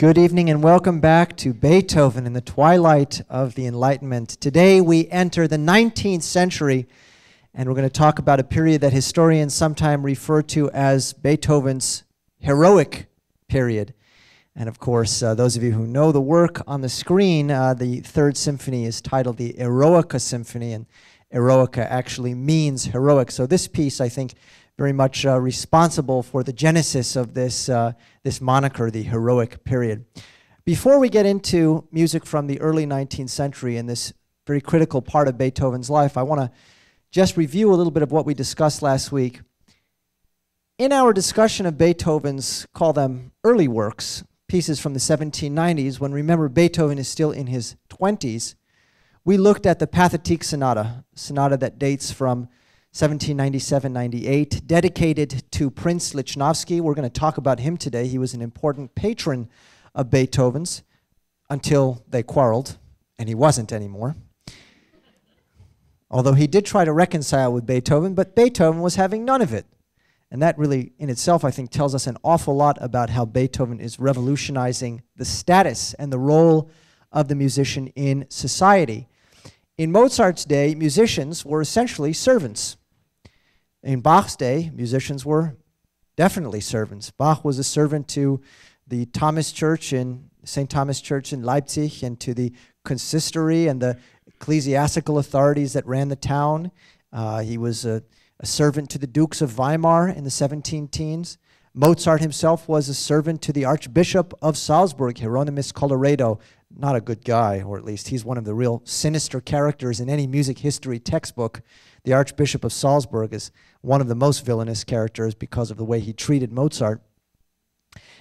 Good evening and welcome back to Beethoven in the Twilight of the Enlightenment. Today we enter the 19th century and we're going to talk about a period that historians sometimes refer to as Beethoven's heroic period. And of course, those of you who know the work on the screen, the Third Symphony is titled the Eroica Symphony, and Eroica actually means heroic. So this piece, I think, very much responsible for the genesis of this, this moniker, the heroic period. Before we get into music from the early 19th century and this very critical part of Beethoven's life, I want to just review a little bit of what we discussed last week. In our discussion of Beethoven's, call them early works, pieces from the 1790s, when remember Beethoven is still in his 20s, we looked at the Pathetique Sonata, sonata that dates from 1797-98, dedicated to Prince Lichnowsky. We're going to talk about him today. He was an important patron of Beethoven's until they quarreled, and he wasn't anymore. Although he did try to reconcile with Beethoven, but Beethoven was having none of it. And that really, in itself, I think, tells us an awful lot about how Beethoven is revolutionizing the status and the role of the musician in society. In Mozart's day, musicians were essentially servants. In Bach's day, musicians were definitely servants. Bach was a servant to the St. Thomas Church in Leipzig and to the consistory and the ecclesiastical authorities that ran the town. He was a servant to the Dukes of Weimar in the 1710s. Mozart himself was a servant to the Archbishop of Salzburg, Hieronymus Colloredo. Not a good guy, or at least he's one of the real sinister characters in any music history textbook. The Archbishop of Salzburg is one of the most villainous characters because of the way he treated Mozart.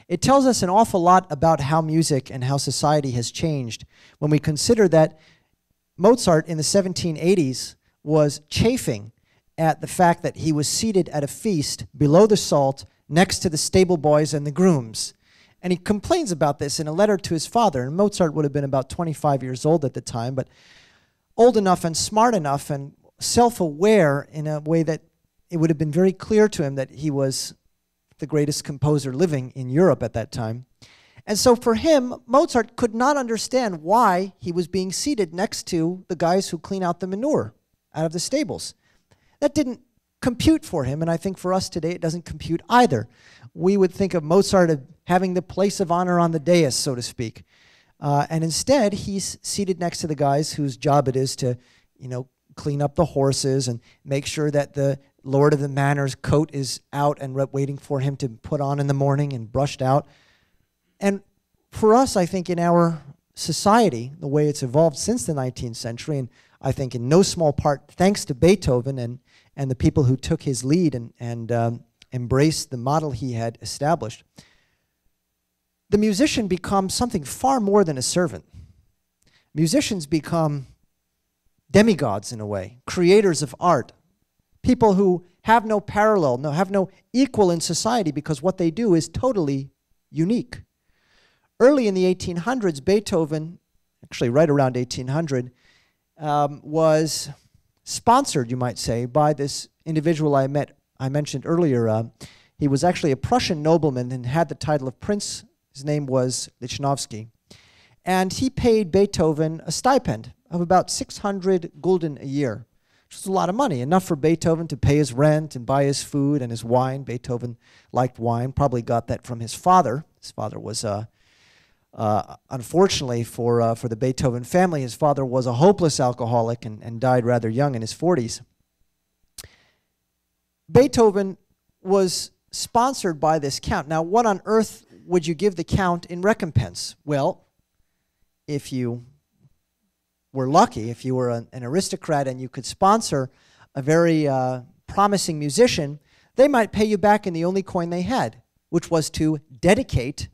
It tells us an awful lot about how music and how society has changed when we consider that Mozart in the 1780s was chafing at the fact that he was seated at a feast below the salt next to the stable boys and the grooms. And he complains about this in a letter to his father. And Mozart would have been about 25 years old at the time, but old enough and smart enough and self-aware in a way that it would have been very clear to him that he was the greatest composer living in Europe at that time. And so for him, Mozart could not understand why he was being seated next to the guys who clean out the manure out of the stables. That didn't compute for him, and I think for us today it doesn't compute either. We would think of Mozart as having the place of honor on the dais, so to speak. And instead, he's seated next to the guys whose job it is to, you know, clean up the horses and make sure that the lord of the manor's coat is out and waiting for him to put on in the morning and brushed out. And for us, I think in our society, the way it's evolved since the 19th century, and I think in no small part thanks to Beethoven and the people who took his lead and embraced the model he had established, the musician becomes something far more than a servant. Musicians become demigods in a way, creators of art, people who have no parallel, have no equal in society because what they do is totally unique. Early in the 1800s, Beethoven, actually right around 1800, was sponsored, you might say, by this individual I mentioned earlier. He was actually a Prussian nobleman and had the title of Prince. His name was Lichnowsky. And he paid Beethoven a stipend of about 600 gulden a year, which was a lot of money, enough for Beethoven to pay his rent and buy his food and his wine. Beethoven liked wine, probably got that from his father. His father was, unfortunately for the Beethoven family, his father was a hopeless alcoholic and died rather young in his 40s. Beethoven was sponsored by this count. Now, what on earth would you give the count in recompense? Well, if you were lucky, if you were an aristocrat and you could sponsor a very promising musician, they might pay you back in the only coin they had, which was to dedicate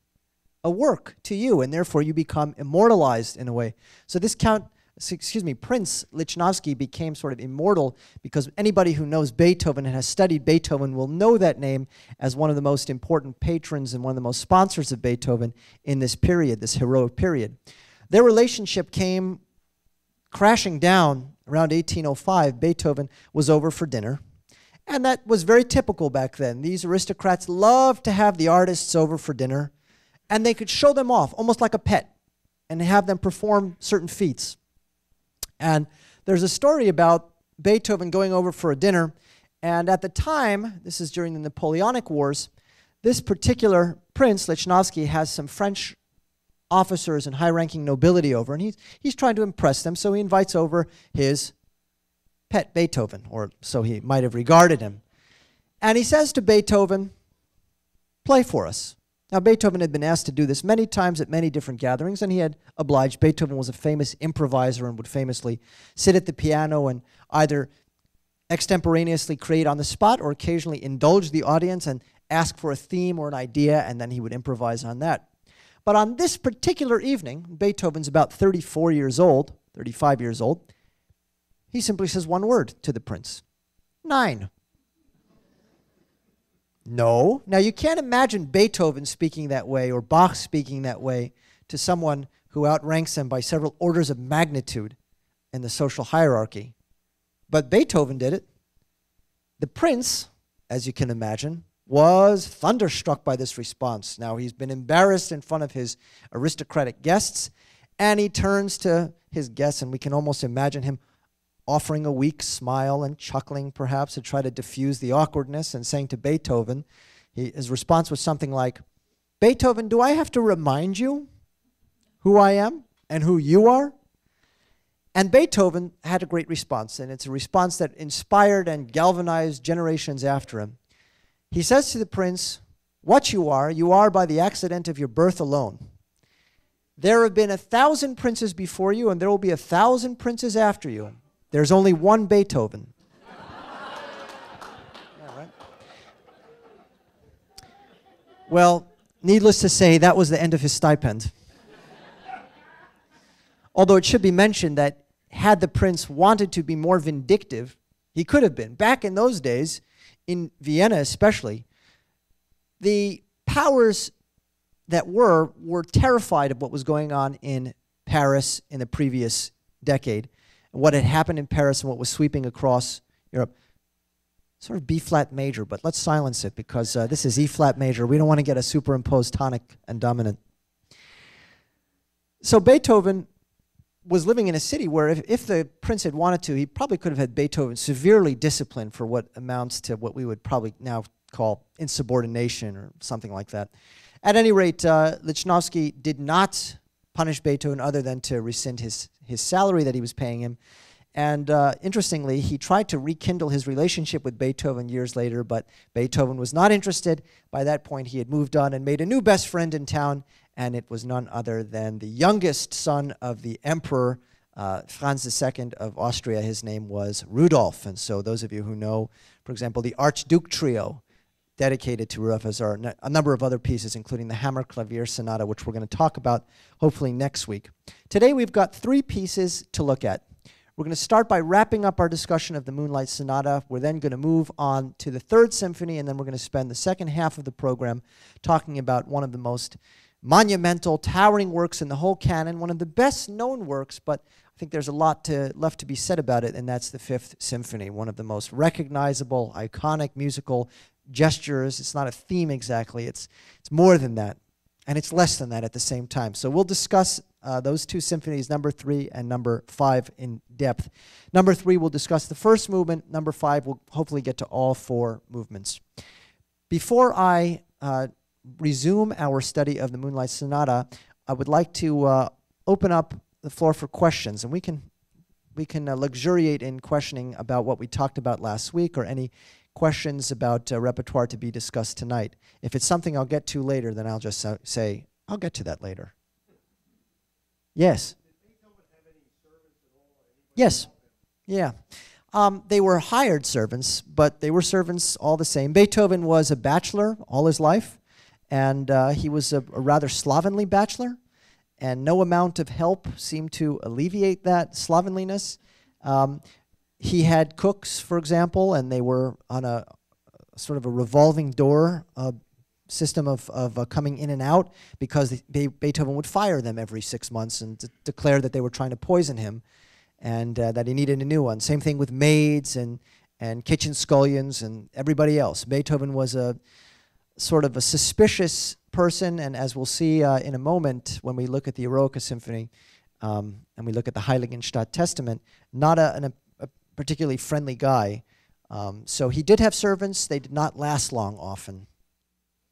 a work to you, and therefore you become immortalized in a way. So this Prince Lichnowsky became sort of immortal because anybody who knows Beethoven and has studied Beethoven will know that name as one of the most important patrons and one of the most sponsors of Beethoven in this period, this heroic period. Their relationship came crashing down around 1805. Beethoven was over for dinner, and that was very typical back then. These aristocrats loved to have the artists over for dinner and they could show them off almost like a pet and have them perform certain feats. And there's a story about Beethoven going over for a dinner, and at the time, this is during the Napoleonic Wars, this particular prince, Lichnowsky, has some French officers and high-ranking nobility over, and he's trying to impress them, so he invites over his pet Beethoven, or so he might have regarded him. And he says to Beethoven, play for us. Now, Beethoven had been asked to do this many times at many different gatherings, and he had obliged. Beethoven was a famous improviser and would famously sit at the piano and either extemporaneously create on the spot or occasionally indulge the audience and ask for a theme or an idea, and then he would improvise on that. But on this particular evening, Beethoven's about 34 years old, 35 years old, he simply says one word to the prince, 9. No. Now, you can't imagine Beethoven speaking that way or Bach speaking that way to someone who outranks him by several orders of magnitude in the social hierarchy. But Beethoven did it. The prince, as you can imagine, was thunderstruck by this response. Now, he's been embarrassed in front of his aristocratic guests, and he turns to his guests, and we can almost imagine him offering a weak smile and chuckling, perhaps, to try to diffuse the awkwardness, and saying to Beethoven, his response was something like, Beethoven, do I have to remind you who I am and who you are? And Beethoven had a great response, and it's a response that inspired and galvanized generations after him. He says to the prince, what you are by the accident of your birth alone. There have been 1,000 princes before you, and there will be 1,000 princes after you. There's only one Beethoven. Yeah, right? Well, needless to say, that was the end of his stipend. Although it should be mentioned that had the prince wanted to be more vindictive, he could have been. Back in those days, in Vienna especially, the powers that were terrified of what was going on in Paris in the previous decade, and what had happened in Paris and what was sweeping across Europe. Sort of B-flat major, but let's silence it because this is E-flat major. We don't want to get a superimposed tonic and dominant. So Beethoven was living in a city where if the prince had wanted to, he probably could have had Beethoven severely disciplined for what amounts to what we would probably now call insubordination or something like that. At any rate, Lichnowsky did not punish Beethoven other than to rescind his salary that he was paying him. And interestingly, he tried to rekindle his relationship with Beethoven years later, but Beethoven was not interested. By that point, he had moved on and made a new best friend in town, and it was none other than the youngest son of the emperor, Franz II of Austria. His name was Rudolf, and so those of you who know, for example, the Archduke Trio dedicated to Rudolf, as are a number of other pieces, including the Hammerklavier Sonata, which we're going to talk about hopefully next week. Today we've got 3 pieces to look at. We're going to start by wrapping up our discussion of the Moonlight Sonata. We're then going to move on to the 3rd Symphony, and then we're going to spend the second half of the program talking about one of the most monumental, towering works in the whole canon, one of the best known works, but I think there's a lot left to be said about it, and that's the 5th Symphony, one of the most recognizable, iconic musical gestures. It's not a theme exactly, it's more than that, and it's less than that at the same time. So we'll discuss those 2 symphonies, number 3 and number 5, in depth. Number 3 we'll discuss the first movement, number 5 we'll hopefully get to all 4 movements. Before I resume our study of the Moonlight Sonata, I would like to open up the floor for questions, and we can luxuriate in questioning about what we talked about last week or any questions about repertoire to be discussed tonight. If it's something I'll get to later, then I'll just say, I'll get to that later. Yes? Did Beethoven have any servants at all? Yes. Yeah. They were hired servants, but they were servants all the same. Beethoven was a bachelor all his life, and he was a rather slovenly bachelor, and no amount of help seemed to alleviate that slovenliness. He had cooks, for example, and they were on a sort of a revolving door system of coming in and out, because Beethoven would fire them every 6 months and declare that they were trying to poison him and that he needed a new one. Same thing with maids and kitchen scullions and everybody else. Beethoven was a sort of a suspicious person, and as we'll see in a moment when we look at the Eroica Symphony and we look at the Heiligenstadt Testament, not a particularly friendly guy. So he did have servants. They did not last long often.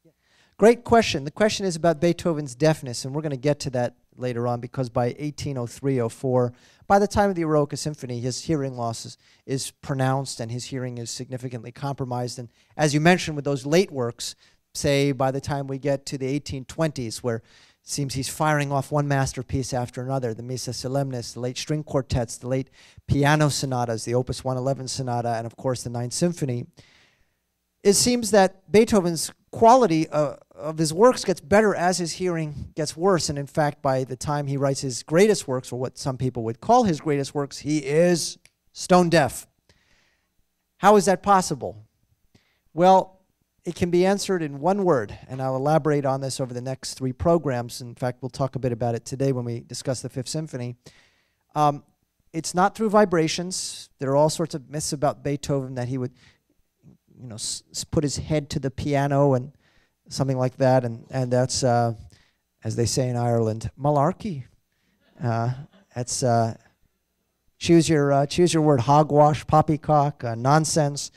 Yeah. Great question. The question is about Beethoven's deafness, and we're going to get to that later on, because by 1803-04, by the time of the Eroica Symphony, his hearing loss is pronounced and his hearing is significantly compromised. And as you mentioned with those late works, say by the time we get to the 1820s, where it seems he's firing off one masterpiece after another, the Missa Solemnis, the late string quartets, the late piano sonatas, the Opus 111 Sonata, and of course the Ninth Symphony, it seems that Beethoven's quality of his works gets better as his hearing gets worse. And in fact, by the time he writes his greatest works, or what some people would call his greatest works, he is stone deaf. How is that possible? Well, it can be answered in one word, and I'll elaborate on this over the next three programs. In fact, we'll talk a bit about it today when we discuss the Fifth Symphony. It's not through vibrations. There are all sorts of myths about Beethoven that he would, you know, put his head to the piano and something like that, and that's, as they say in Ireland, malarkey. That's choose your word: hogwash, poppycock, nonsense.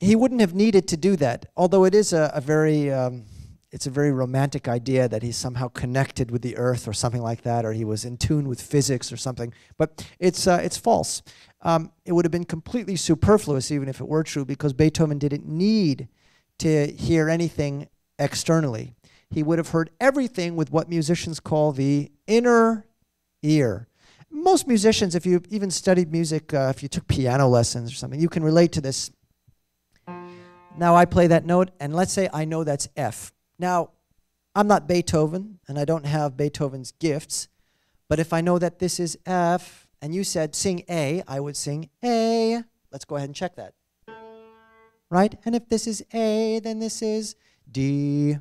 He wouldn't have needed to do that, although it is a very romantic idea that he's somehow connected with the earth or something like that, or he was in tune with physics or something. But it's false. It would have been completely superfluous even if it were true, because Beethoven didn't need to hear anything externally. He would have heard everything with what musicians call the inner ear. Most musicians, if you even studied music, if you took piano lessons or something, you can relate to this. Now I play that note, and let's say I know that's F. Now, I'm not Beethoven, and I don't have Beethoven's gifts, but if I know that this is F, and you said sing A, I would sing A. Let's go ahead and check that. Right? And if this is A, then this is D.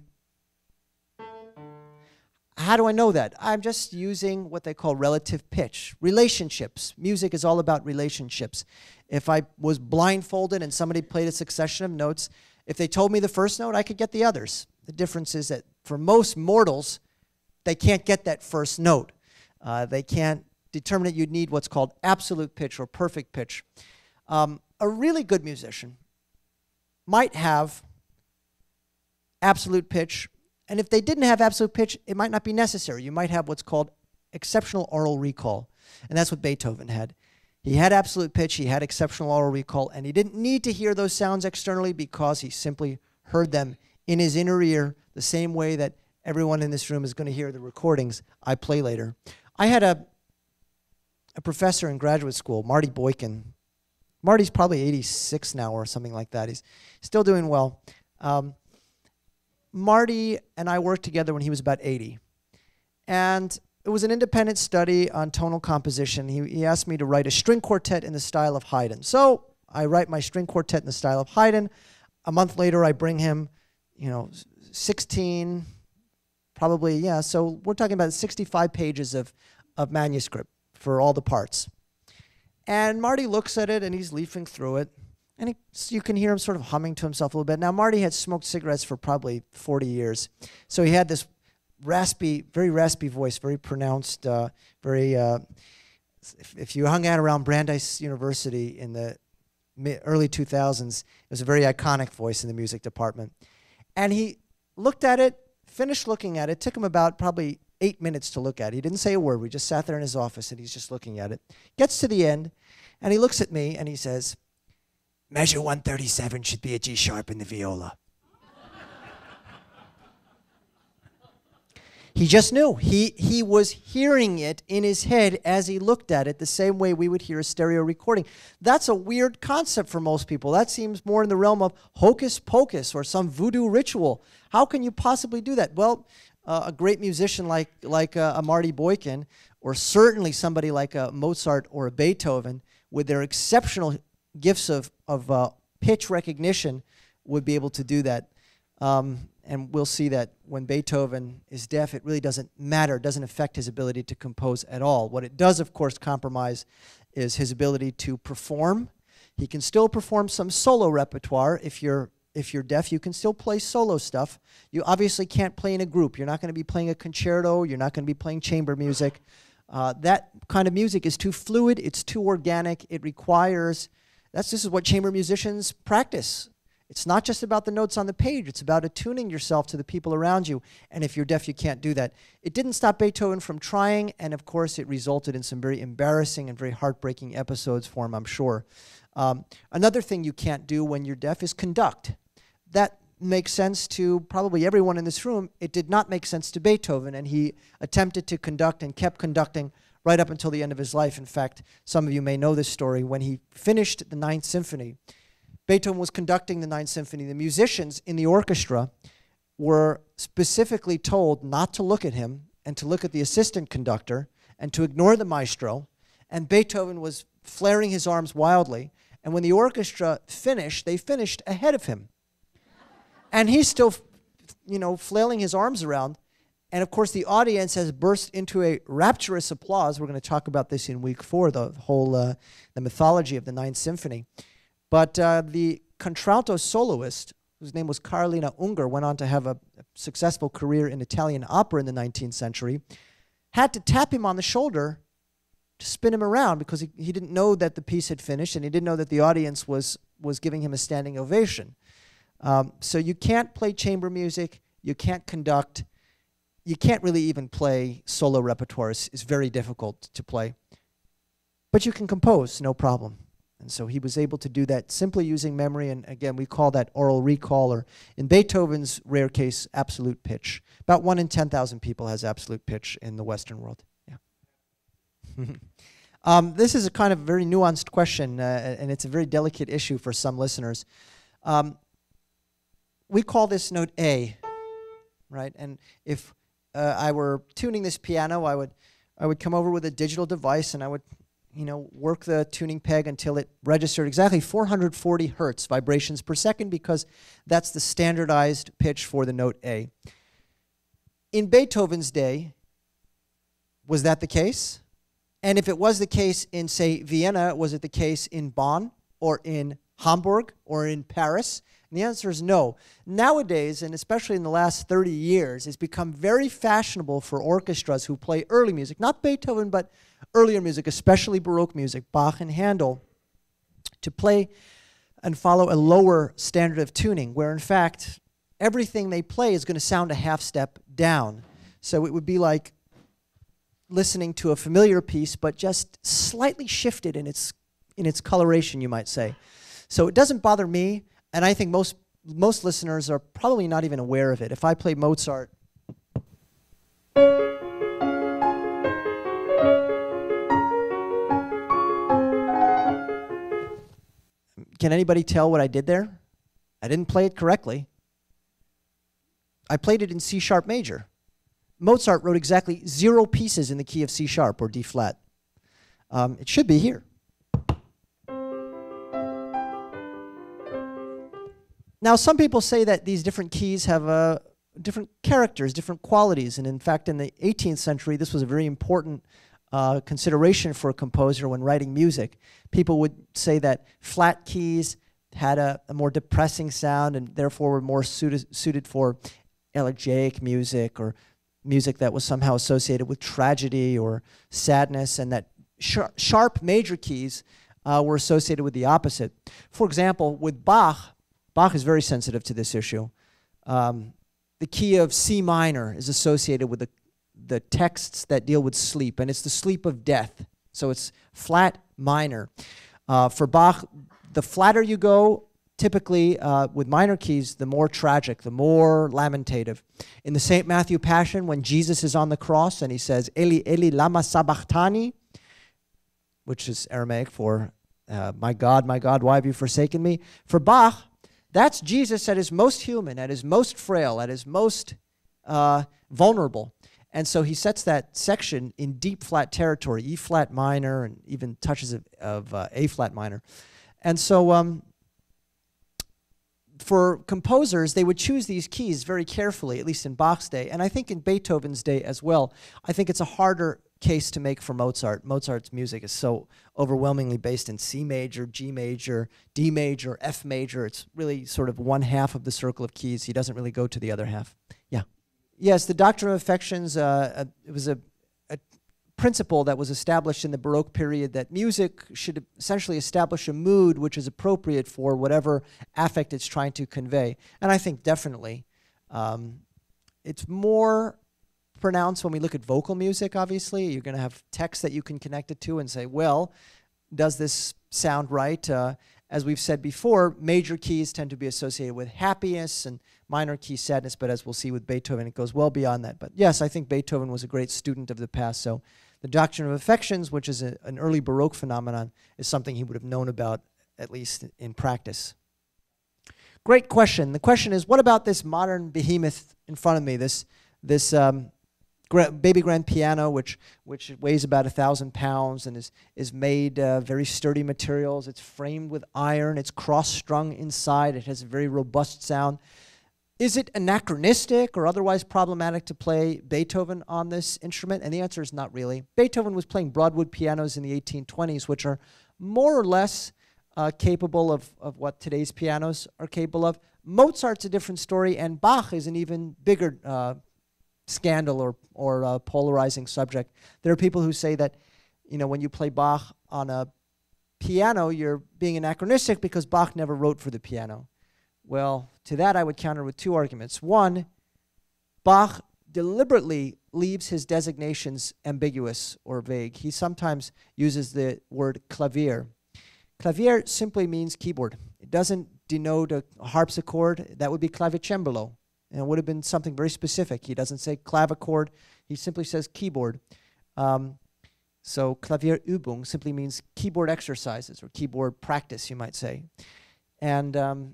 How do I know that? I'm just using what they call relative pitch. Relationships. Music is all about relationships. If I was blindfolded and somebody played a succession of notes, if they told me the first note, I could get the others. The difference is that for most mortals, they can't get that first note. They can't determine it. You'd need what's called absolute pitch or perfect pitch. A really good musician might have absolute pitch, and if they didn't have absolute pitch, it might not be necessary. You might have what's called exceptional oral recall, and that's what Beethoven had. He had absolute pitch, he had exceptional oral recall, and he didn't need to hear those sounds externally because he simply heard them in his inner ear, the same way that everyone in this room is going to hear the recordings I play later. I had a professor in graduate school, Marty Boykin. Marty's probably 86 now or something like that. He's still doing well. Marty and I worked together when he was about 80. And it was an independent study on tonal composition. He asked me to write a string quartet in the style of Haydn. So I write my string quartet in the style of Haydn. A month later, I bring him, you know, 16, probably, yeah, so we're talking about 65 pages of manuscript for all the parts. And Marty looks at it, and he's leafing through it, and you can hear him sort of humming to himself a little bit. Now, Marty had smoked cigarettes for probably 40 years, so he had this raspy, very raspy voice, very pronounced, very, if you hung out around Brandeis University in the early 2000s, it was a very iconic voice in the music department. And he looked at it, finished looking at it, took him about probably 8 minutes to look at it. He didn't say a word. We just sat there in his office, and he's just looking at it. Gets to the end, and he looks at me, and he says, measure 137 should be a G sharp in the viola. He just knew. He was hearing it in his head as he looked at it, the same way we would hear a stereo recording. That's a weird concept for most people. That seems more in the realm of hocus pocus or some voodoo ritual. How can you possibly do that? Well, a great musician like a Marty Boykin, or certainly somebody like a Mozart or a Beethoven, with their exceptional gifts of pitch recognition, would be able to do that. And we'll see that when Beethoven is deaf, it really doesn't matter. It doesn't affect his ability to compose at all. What it does, of course, compromise is his ability to perform. He can still perform some solo repertoire if you're if you're deaf, you can still play solo stuff. You obviously can't play in a group. You're not going to be playing a concerto. You're not going to be playing chamber music. That kind of music is too fluid. It's too organic. It requires, this is what chamber musicians practice. It's not just about the notes on the page. It's about attuning yourself to the people around you. And if you're deaf, you can't do that. It didn't stop Beethoven from trying. And of course, it resulted in some very embarrassing and very heartbreaking episodes for him, I'm sure. Another thing you can't do when you're deaf is conduct. That makes sense to probably everyone in this room. It did not make sense to Beethoven. And he attempted to conduct and kept conducting right up until the end of his life. In fact, some of you may know this story. When he finished the Ninth Symphony, Beethoven was conducting the Ninth Symphony. The musicians in the orchestra were specifically told not to look at him and to look at the assistant conductor and to ignore the maestro. And Beethoven was flaring his arms wildly. And when the orchestra finished, they finished ahead of him. And he's still, you know, flailing his arms around. And of course, the audience has burst into a rapturous applause. We're going to talk about this in week 4, the whole the mythology of the Ninth Symphony. But the contralto soloist, whose name was Carolina Unger, went on to have a successful career in Italian opera in the 19th century, had to tap him on the shoulder to spin him around because he didn't know that the piece had finished and he didn't know that the audience was giving him a standing ovation. So you can't play chamber music, you can't conduct, you can't really even play solo repertoire. It's very difficult to play. But you can compose, no problem. And so he was able to do that simply using memory, and again, we call that oral recall, or in Beethoven's rare case, absolute pitch. About 1 in 10,000 people has absolute pitch in the Western world. Yeah. This is a kind of very nuanced question, and it's a very delicate issue for some listeners. We call this note A, right? And if I were tuning this piano, I would come over with a digital device, and I would, you know, work the tuning peg until it registered exactly 440 hertz vibrations per second, because that's the standardized pitch for the note A. In Beethoven's day, was that the case? And if it was the case in, say, Vienna, was it the case in Bonn or in Hamburg or in Paris? And the answer is no. Nowadays, and especially in the last 30 years, it's become very fashionable for orchestras who play early music, not Beethoven, but earlier music, especially Baroque music, Bach and Handel, to play and follow a lower standard of tuning, where in fact, everything they play is going to sound a half step down. So it would be like listening to a familiar piece, but just slightly shifted in its coloration, you might say. So it doesn't bother me. And I think most listeners are probably not even aware of it. If I play Mozart, can anybody tell what I did there? I didn't play it correctly. I played it in C sharp major. Mozart wrote exactly 0 pieces in the key of C sharp or D flat. It should be here. Now, some people say that these different keys have different characters, different qualities. And in fact, in the 18th century, this was a very important consideration for a composer when writing music. People would say that flat keys had a more depressing sound and therefore were more suited for elegiac music or music that was somehow associated with tragedy or sadness, and that sharp major keys were associated with the opposite. For example, with Bach is very sensitive to this issue. The key of C minor is associated with the texts that deal with sleep, and it's the sleep of death. So it's flat minor. For Bach, the flatter you go, typically with minor keys, the more tragic, the more lamentative. In the St. Matthew Passion, when Jesus is on the cross and he says, Eli, Eli, lama sabachthani, which is Aramaic for, my God, why have you forsaken me? For Bach, that's Jesus at his most human, at his most frail, at his most vulnerable. And so he sets that section in deep flat territory, E flat minor, and even touches of A flat minor. And so for composers, they would choose these keys very carefully, at least in Bach's day, and I think in Beethoven's day as well. I think it's a harder case to make for Mozart. Mozart's music is so overwhelmingly based in C major, G major, D major, F major. It's really sort of one half of the circle of keys. He doesn't really go to the other half. Yeah. Yes, the doctrine of affections, it was a principle that was established in the Baroque period that music should essentially establish a mood which is appropriate for whatever affect it's trying to convey. And I think definitely it's more pronounced when we look at vocal music, obviously. You're going to have text that you can connect it to and say, well, does this sound right? As we've said before, major keys tend to be associated with happiness and minor key sadness, but as we'll see with Beethoven, it goes well beyond that. But yes, I think Beethoven was a great student of the past, so the doctrine of affections, which is an early Baroque phenomenon, is something he would have known about, at least in practice. Great question. The question is, what about this modern behemoth in front of me, this baby grand piano, which weighs about 1,000 pounds and is made very sturdy materials. It's framed with iron. It's cross-strung inside. It has a very robust sound. Is it anachronistic or otherwise problematic to play Beethoven on this instrument? And the answer is not really. Beethoven was playing Broadwood pianos in the 1820s, which are more or less capable of what today's pianos are capable of. Mozart's a different story, and Bach is an even bigger scandal or polarizing subject. There are people who say that, you know, when you play Bach on a piano, you're being anachronistic because Bach never wrote for the piano. Well, to that I would counter with two arguments. One, Bach deliberately leaves his designations ambiguous or vague. He sometimes uses the word clavier. Clavier simply means keyboard. It doesn't denote a harpsichord. That would be clavicembalo. And it would have been something very specific. He doesn't say clavichord. He simply says keyboard. So Klavierübung simply means keyboard exercises or keyboard practice, you might say. And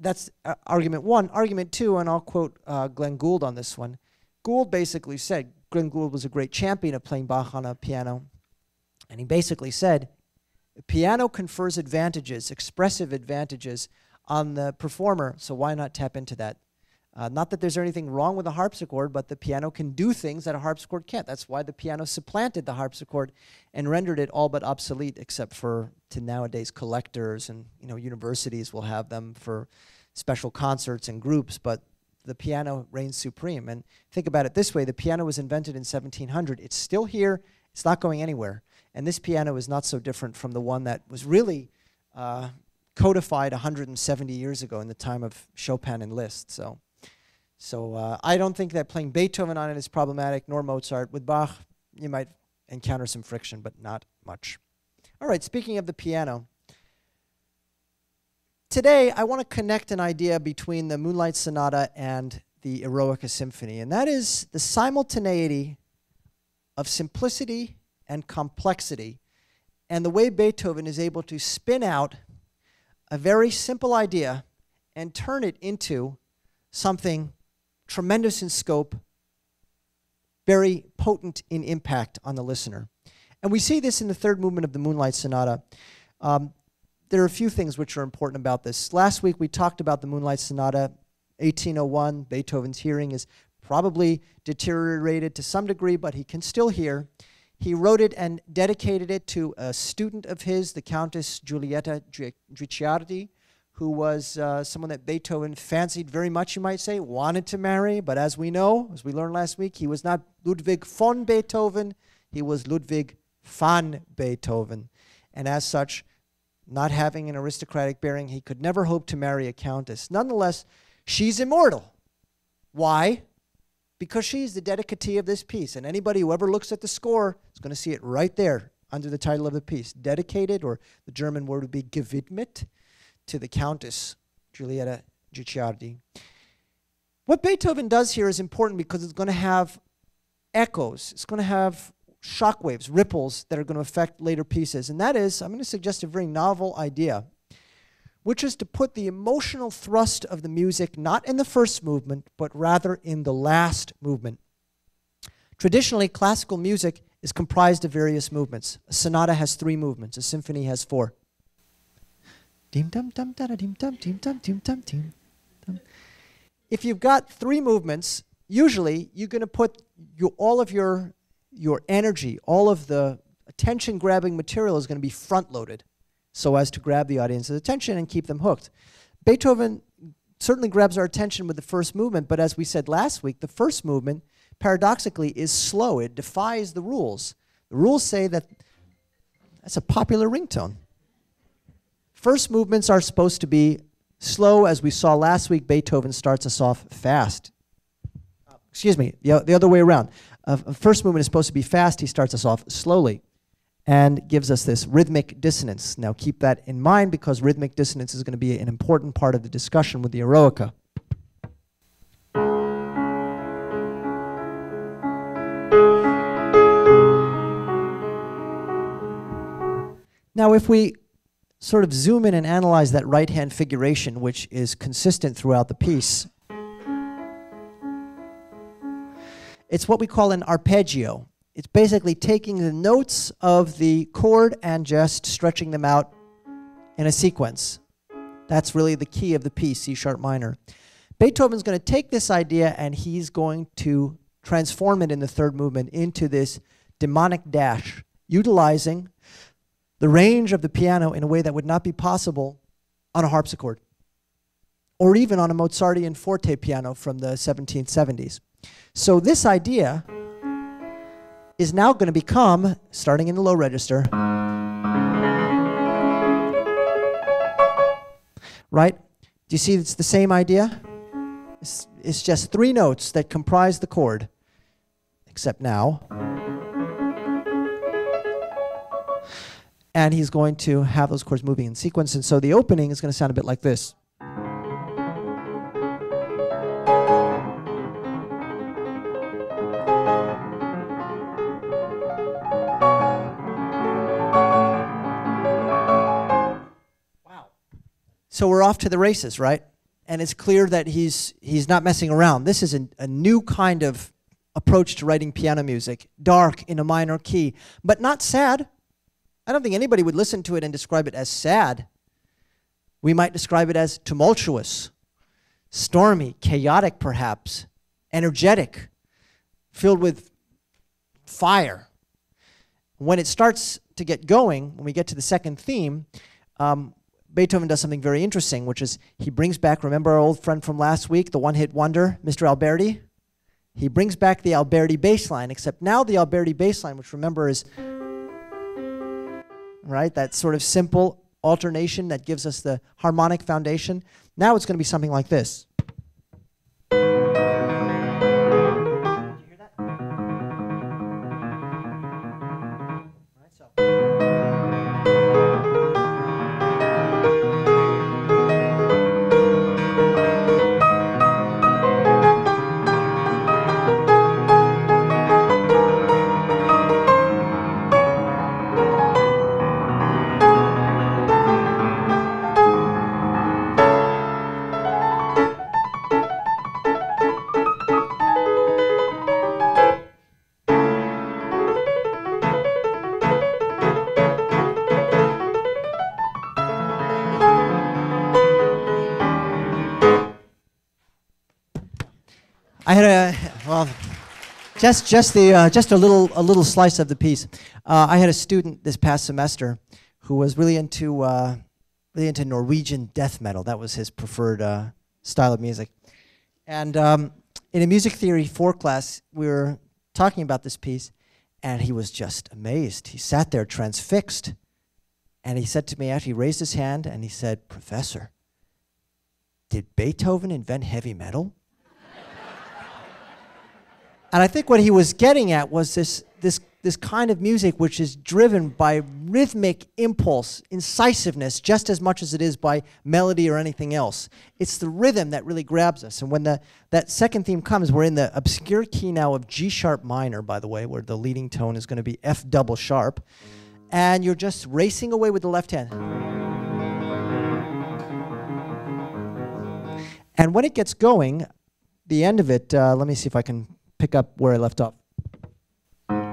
that's argument one. Argument two, and I'll quote Glenn Gould on this one. Gould basically said, Glenn Gould was a great champion of playing Bach on a piano. And he basically said, piano confers advantages, expressive advantages on the performer, so why not tap into that? Not that there's anything wrong with a harpsichord, but the piano can do things that a harpsichord can't. That's why the piano supplanted the harpsichord and rendered it all but obsolete, except for to nowadays collectors, and you know, universities will have them for special concerts and groups, but the piano reigns supreme. And think about it this way, the piano was invented in 1700. It's still here, it's not going anywhere. And this piano is not so different from the one that was really codified 170 years ago in the time of Chopin and Liszt. So I don't think that playing Beethoven on it is problematic, nor Mozart. With Bach, you might encounter some friction, but not much. All right, speaking of the piano, today I want to connect an idea between the Moonlight Sonata and the Eroica Symphony, and that is the simultaneity of simplicity and complexity, and the way Beethoven is able to spin out a very simple idea and turn it into something tremendous in scope, very potent in impact on the listener. And we see this in the third movement of the Moonlight Sonata. There are a few things which are important about this. Last week we talked about the Moonlight Sonata, 1801. Beethoven's hearing is probably deteriorated to some degree, but he can still hear. He wrote it and dedicated it to a student of his, the Countess Giulietta Guicciardi, who was someone that Beethoven fancied very much, you might say, wanted to marry, but as we know, as we learned last week, he was not Ludwig von Beethoven, he was Ludwig van Beethoven. And as such, not having an aristocratic bearing, he could never hope to marry a countess. Nonetheless, she's immortal. Why? Because she's the dedicatee of this piece, and anybody who ever looks at the score is going to see it right there under the title of the piece. Dedicated, or the German word would be gewidmet, to the Countess Giulietta Guicciardi. What Beethoven does here is important because it's going to have echoes. It's going to have shockwaves, ripples that are going to affect later pieces. And that is, I'm going to suggest a very novel idea, which is to put the emotional thrust of the music not in the first movement, but rather in the last movement. Traditionally, classical music is comprised of various movements. A sonata has 3 movements. A symphony has 4. If you've got 3 movements, usually you're going to put all of your your energy, all of the attention-grabbing material is going to be front-loaded so as to grab the audience's attention and keep them hooked. Beethoven certainly grabs our attention with the first movement, but as we said last week, the first movement, paradoxically, is slow. It defies the rules. The rules say that that's a popular ringtone. First movements are supposed to be slow. As we saw last week, Beethoven starts us off fast. Excuse me, the other way around. First movement is supposed to be fast. He starts us off slowly and gives us this rhythmic dissonance. Now keep that in mind, because rhythmic dissonance is going to be an important part of the discussion with the Eroica. Now if we sort of zoom in and analyze that right-hand figuration, which is consistent throughout the piece, it's what we call an arpeggio. It's basically taking the notes of the chord and just stretching them out in a sequence. That's really the key of the piece, C sharp minor. Beethoven's going to take this idea and he's going to transform it in the third movement into this demonic dash, utilizing the range of the piano in a way that would not be possible on a harpsichord or even on a Mozartian forte piano from the 1770s. So this idea is now going to become, starting in the low register, right? Do you see it's the same idea? It's just three notes that comprise the chord, except now. And he's going to have those chords moving in sequence, and so the opening is going to sound a bit like this. Wow. So we're off to the races, right? And it's clear that he's not messing around. This is a new kind of approach to writing piano music, dark in a minor key, but not sad. I don't think anybody would listen to it and describe it as sad. We might describe it as tumultuous, stormy, chaotic perhaps, energetic, filled with fire. When it starts to get going, when we get to the second theme, Beethoven does something very interesting, which is he brings back, remember our old friend from last week, the one-hit wonder, Mr. Alberti? He brings back the Alberti bass line, except now the Alberti bass line, which remember is... right, that sort of simple alternation that gives us the harmonic foundation. Now it's going to be something like this. Did you hear that? All right, I had a, well, just a little slice of the piece. I had a student this past semester who was really into Norwegian death metal. That was his preferred style of music. And in a music theory 4 class, we were talking about this piece, and he was just amazed. He sat there transfixed, and he said to me, actually raised his hand, and he said, "Professor, did Beethoven invent heavy metal?" And I think what he was getting at was this kind of music which is driven by rhythmic impulse, incisiveness, just as much as it is by melody or anything else. It's the rhythm that really grabs us. And when that second theme comes, we're in the obscure key now of G sharp minor, by the way, where the leading tone is going to be F double sharp. And you're just racing away with the left hand. And when it gets going, the end of it, let me see if I can pick up where I left off. Sorry.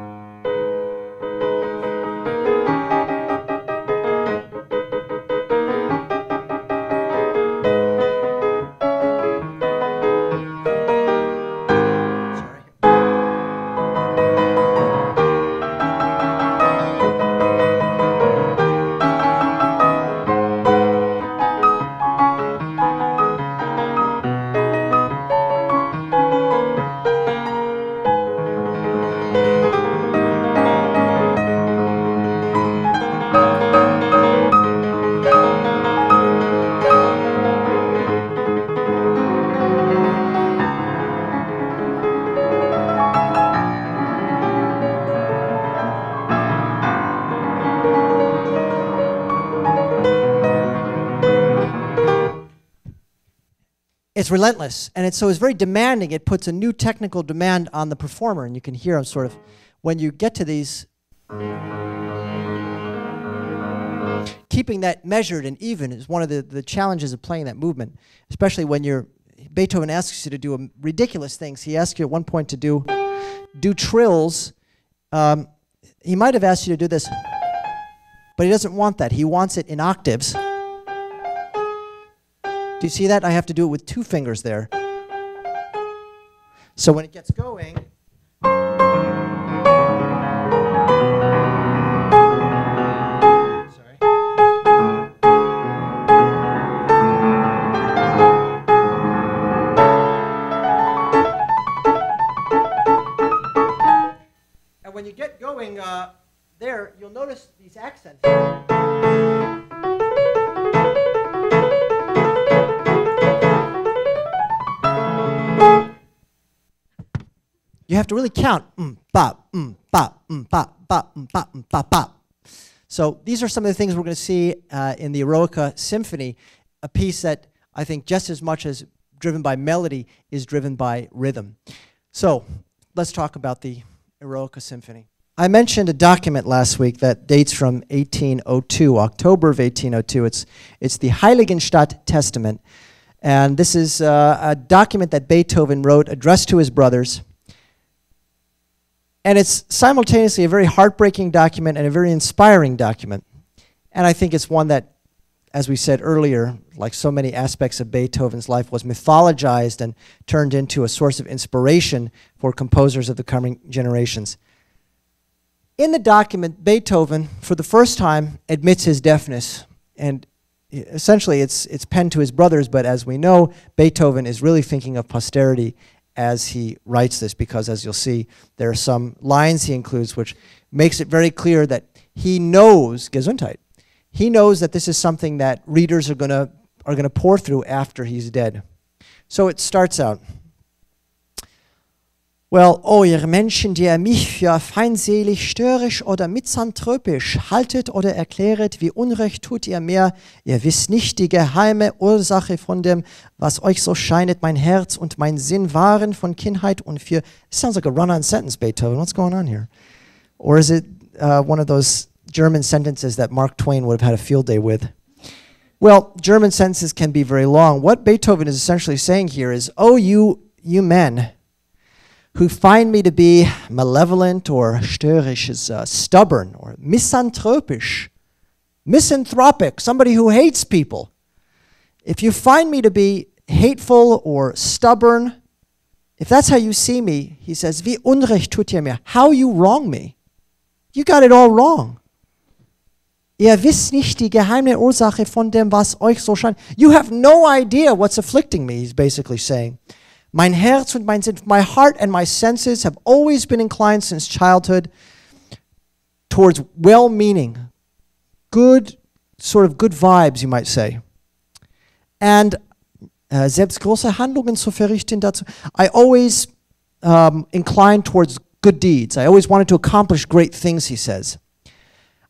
it's relentless, and so it's very demanding. It puts a new technical demand on the performer, and you can hear them sort of, when you get to these, keeping that measured and even is one of the challenges of playing that movement, especially when you're, Beethoven asks you to do ridiculous things. He asks you at one point to do trills. He might have asked you to do this, but he doesn't want that. He wants it in octaves. Do you see that? I have to do it with two fingers there. So when it gets going, when you get going there, you'll notice these accents. You have to really count. Bop, bop, bop, bop, bop, bop, bop. So these are some of the things we're going to see in the Eroica Symphony, a piece that I think just as much as driven by melody is driven by rhythm. So let's talk about the Eroica Symphony. I mentioned a document last week that dates from 1802, October of 1802. It's the Heiligenstadt Testament, and this is a document that Beethoven wrote addressed to his brothers, and it's simultaneously a very heartbreaking document and a very inspiring document, and I think it's one that, as we said earlier, like so many aspects of Beethoven's life, was mythologized and turned into a source of inspiration for composers of the coming generations. In the document, Beethoven, for the first time, admits his deafness. And essentially, it's penned to his brothers, but as we know, Beethoven is really thinking of posterity as he writes this, because as you'll see, there are some lines he includes which makes it very clear that he knows, Gesundheit, he knows that this is something that readers are going to pour through after he's dead. So it starts out, well, oh, ihr Menschen, die mich für feindselig, störrisch oder misanthropisch haltet oder erkläret, wie Unrecht tut ihr mir, ihr wisst nicht die geheime Ursache von dem, was euch so scheinet, mein Herz und mein Sinn waren von Kindheit und für, it sounds like a run-on sentence, Beethoven, what's going on here? Or is it one of those German sentences that Mark Twain would have had a field day with? Well, German sentences can be very long. What Beethoven is essentially saying here is, oh, you men who find me to be malevolent, or störrisch is stubborn, or misanthropisch, misanthropic, somebody who hates people. If you find me to be hateful or stubborn, if that's how you see me, he says, wie unrecht tut ihr mir, how you wrong me. You got it all wrong. Ihr wisst nicht die geheime Ursache von dem, was euch so scheint. You have no idea what's afflicting me, he's basically saying. Mein Herz und mein Sinn, my heart and my senses have always been inclined since childhood towards well-meaning, good, sort of good vibes, you might say. And selbst große Handlungen zu verrichten dazu. I always inclined towards good deeds. I always wanted to accomplish great things, he says.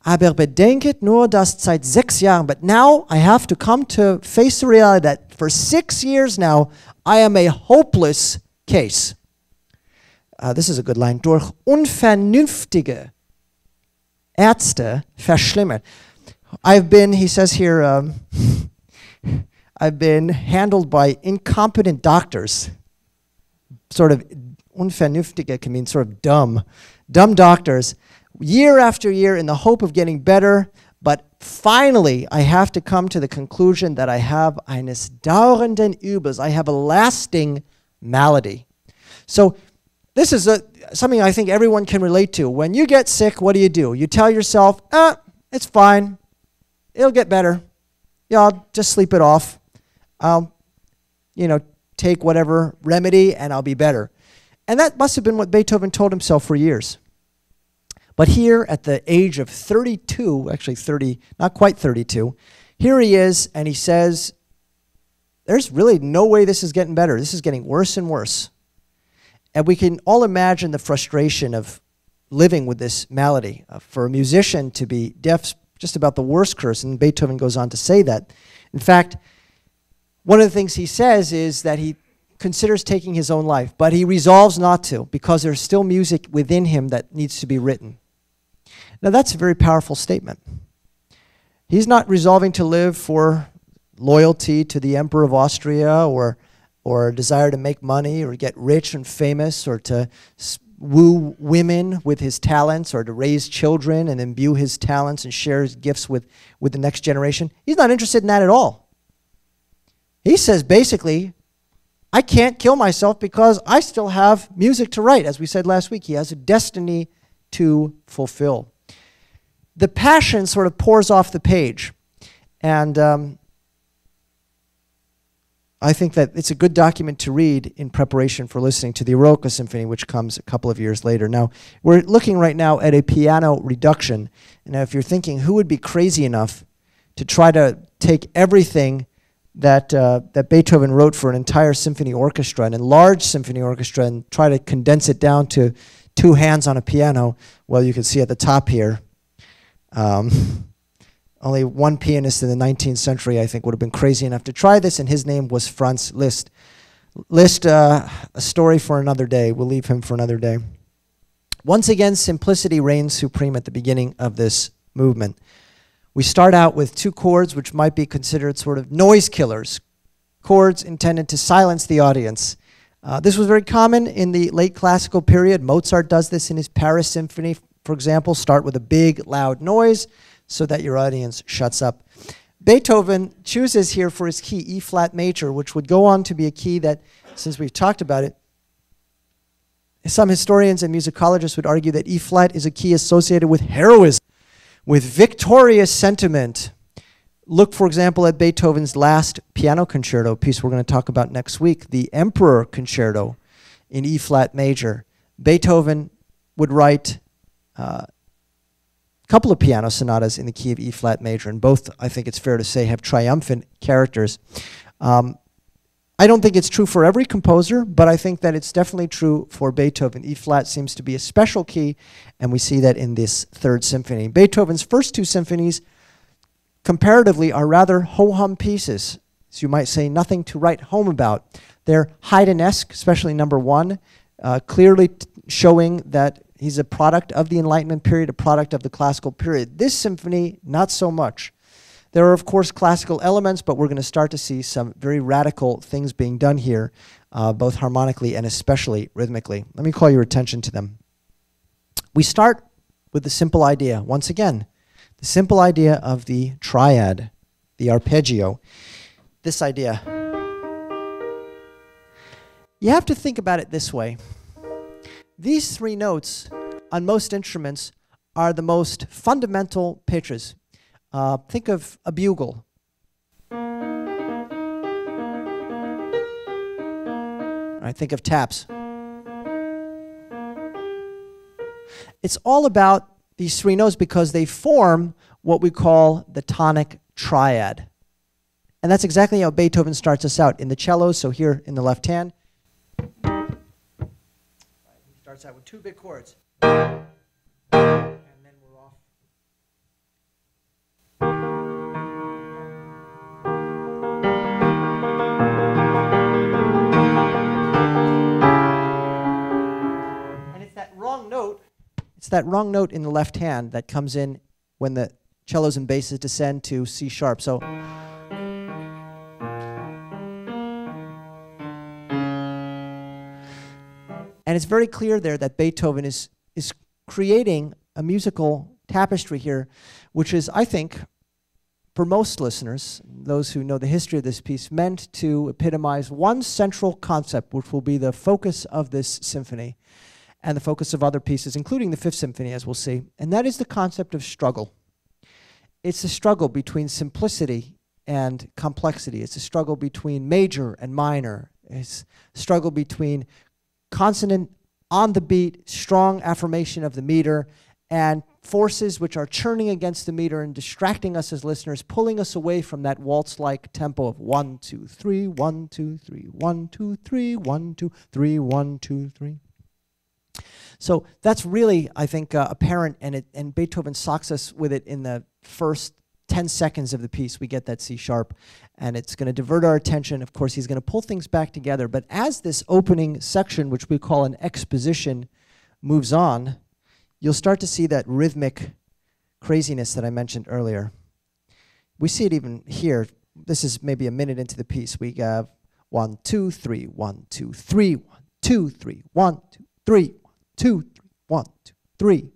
Aber bedenket nur, dass seit 6 Jahren, but now I have to come to face the reality that for 6 years now, I am a hopeless case. This is a good line. Durch unvernünftige Ärzte verschlimmert. I've been, he says here, I've been handled by incompetent doctors. Sort of unvernünftige can mean sort of dumb. Dumb doctors. Year after year in the hope of getting better, but finally I have to come to the conclusion that I have eines dauernden Übels. I have a lasting malady. So this is something I think everyone can relate to. When you get sick, what do? You tell yourself, ah, it's fine. It'll get better. Yeah, I'll just sleep it off. I'll, you know, take whatever remedy and I'll be better. And that must have been what Beethoven told himself for years. But here at the age of 32, actually 30, not quite 32, here he is and he says, there's really no way this is getting better. This is getting worse and worse. And we can all imagine the frustration of living with this malady. For a musician to be deaf, just about the worst curse, and Beethoven goes on to say that. In fact, One of the things he says is that he considers taking his own life, but he resolves not to because there's still music within him that needs to be written. Now that's a very powerful statement. He's not resolving to live for loyalty to the Emperor of Austria or a desire to make money or get rich and famous or to woo women with his talents or to raise children and imbue his talents and share his gifts with the next generation. He's not interested in that at all. He says basically, I can't kill myself because I still have music to write. As we said last week, he has a destiny to fulfill. The passion sort of pours off the page. And I think that it's a good document to read in preparation for listening to the Eroica Symphony, which comes a couple of years later. Now, we're looking right now at a piano reduction. Now, if you're thinking, who would be crazy enough to try to take everything that Beethoven wrote for an entire symphony orchestra, an enlarged symphony orchestra, and try to condense it down to two hands on a piano. Well, you can see at the top here, only one pianist in the 19th century, I think, would have been crazy enough to try this, and his name was Franz Liszt. Liszt, a story for another day. We'll leave him for another day. Once again, simplicity reigns supreme at the beginning of this movement. We start out with two chords which might be considered sort of noise killers, chords intended to silence the audience. This was very common in the late classical period. Mozart does this in his Paris Symphony, for example. Start with a big, loud noise so that your audience shuts up. Beethoven chooses here for his key E-flat major, which would go on to be a key that, since we've talked about it, some historians and musicologists would argue that E-flat is a key associated with heroism, with victorious sentiment. Look, for example, at Beethoven's last piano concerto, a piece we're going to talk about next week, the Emperor Concerto in E-flat major. Beethoven would write a couple of piano sonatas in the key of E-flat major, and both, I think it's fair to say, have triumphant characters. I don't think it's true for every composer, but I think that it's definitely true for Beethoven. E-flat seems to be a special key, and we see that in this Third Symphony. Beethoven's first two symphonies, comparatively, are rather ho-hum pieces. So you might say nothing to write home about. They're Haydn-esque, especially number one, clearly showing that he's a product of the Enlightenment period, a product of the classical period. This symphony, not so much. There are, of course, classical elements, but we're going to start to see some very radical things being done here, both harmonically and especially rhythmically. Let me call your attention to them. We start with the simple idea, once again, the simple idea of the triad, the arpeggio. This idea. You have to think about it this way. These three notes on most instruments are the most fundamental pitches. Think of a bugle. Think of taps. It's all about these three notes because they form what we call the tonic triad. And that's exactly how Beethoven starts us out in the cello, so here in the left hand. He starts out with two big chords. It's that wrong note in the left hand that comes in when the cellos and basses descend to C sharp. So and it's very clear there that Beethoven is creating a musical tapestry here, which is, I think, for most listeners, those who know the history of this piece, meant to epitomize one central concept, which will be the focus of this symphony and the focus of other pieces, including the Fifth Symphony, as we'll see. And that is the concept of struggle. It's a struggle between simplicity and complexity. It's a struggle between major and minor. It's a struggle between consonant, on the beat, strong affirmation of the meter, and forces which are churning against the meter and distracting us as listeners, pulling us away from that waltz-like tempo of 1, 2, 3, 1, 2, 3, 1, 2, 3, 1, 2, 3, 1, 2, 3. So that's really, I think, apparent, and Beethoven socks us with it in the first 10 seconds of the piece, we get that C sharp, and it's going to divert our attention. Of course, he's going to pull things back together. But as this opening section, which we call an exposition, moves on, you'll start to see that rhythmic craziness that I mentioned earlier. We see it even here. This is maybe a minute into the piece. We have 1, 2, 3, 1, 2, 3, 1, 2, 3, 1, 2, 3, 1, 2, 3, 1, 2, 3,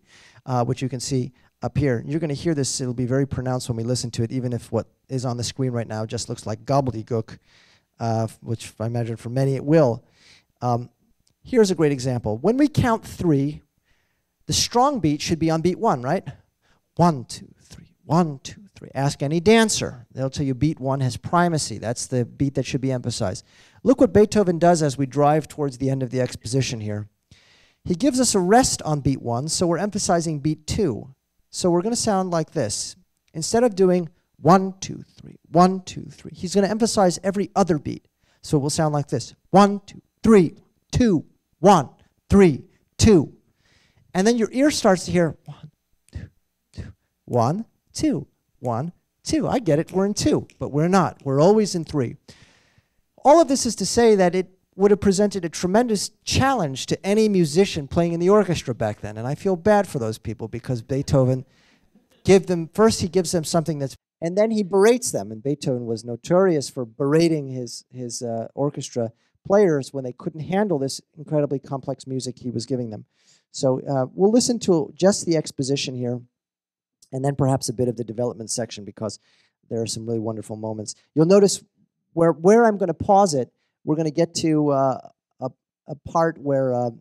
which you can see up here. You're going to hear this. It'll be very pronounced when we listen to it, even if what is on the screen right now just looks like gobbledygook, which I imagine for many it will. Here's a great example. When we count 3, the strong beat should be on beat 1, right? 1, 2, 3, 1, 2, 3. Ask any dancer. They'll tell you beat 1 has primacy. That's the beat that should be emphasized. Look what Beethoven does as we drive towards the end of the exposition here. He gives us a rest on beat 1, so we're emphasizing beat 2. So we're going to sound like this. Instead of doing 1, 2, 3, 1, 2, 3, he's going to emphasize every other beat. So we'll sound like this. 1, 2, 3, 2, 1, 3, 2. And then your ear starts to hear 1, 2, 1, 2, 1, 2. I get it, we're in 2, but we're not. We're always in 3. All of this is to say that it would have presented a tremendous challenge to any musician playing in the orchestra back then. And I feel bad for those people because Beethoven gave them, first he gives them something that's, and then he berates them. And Beethoven was notorious for berating his orchestra players when they couldn't handle this incredibly complex music he was giving them. So we'll listen to just the exposition here and then perhaps a bit of the development section because there are some really wonderful moments. You'll notice where I'm going to pause it. We're going to get to a part where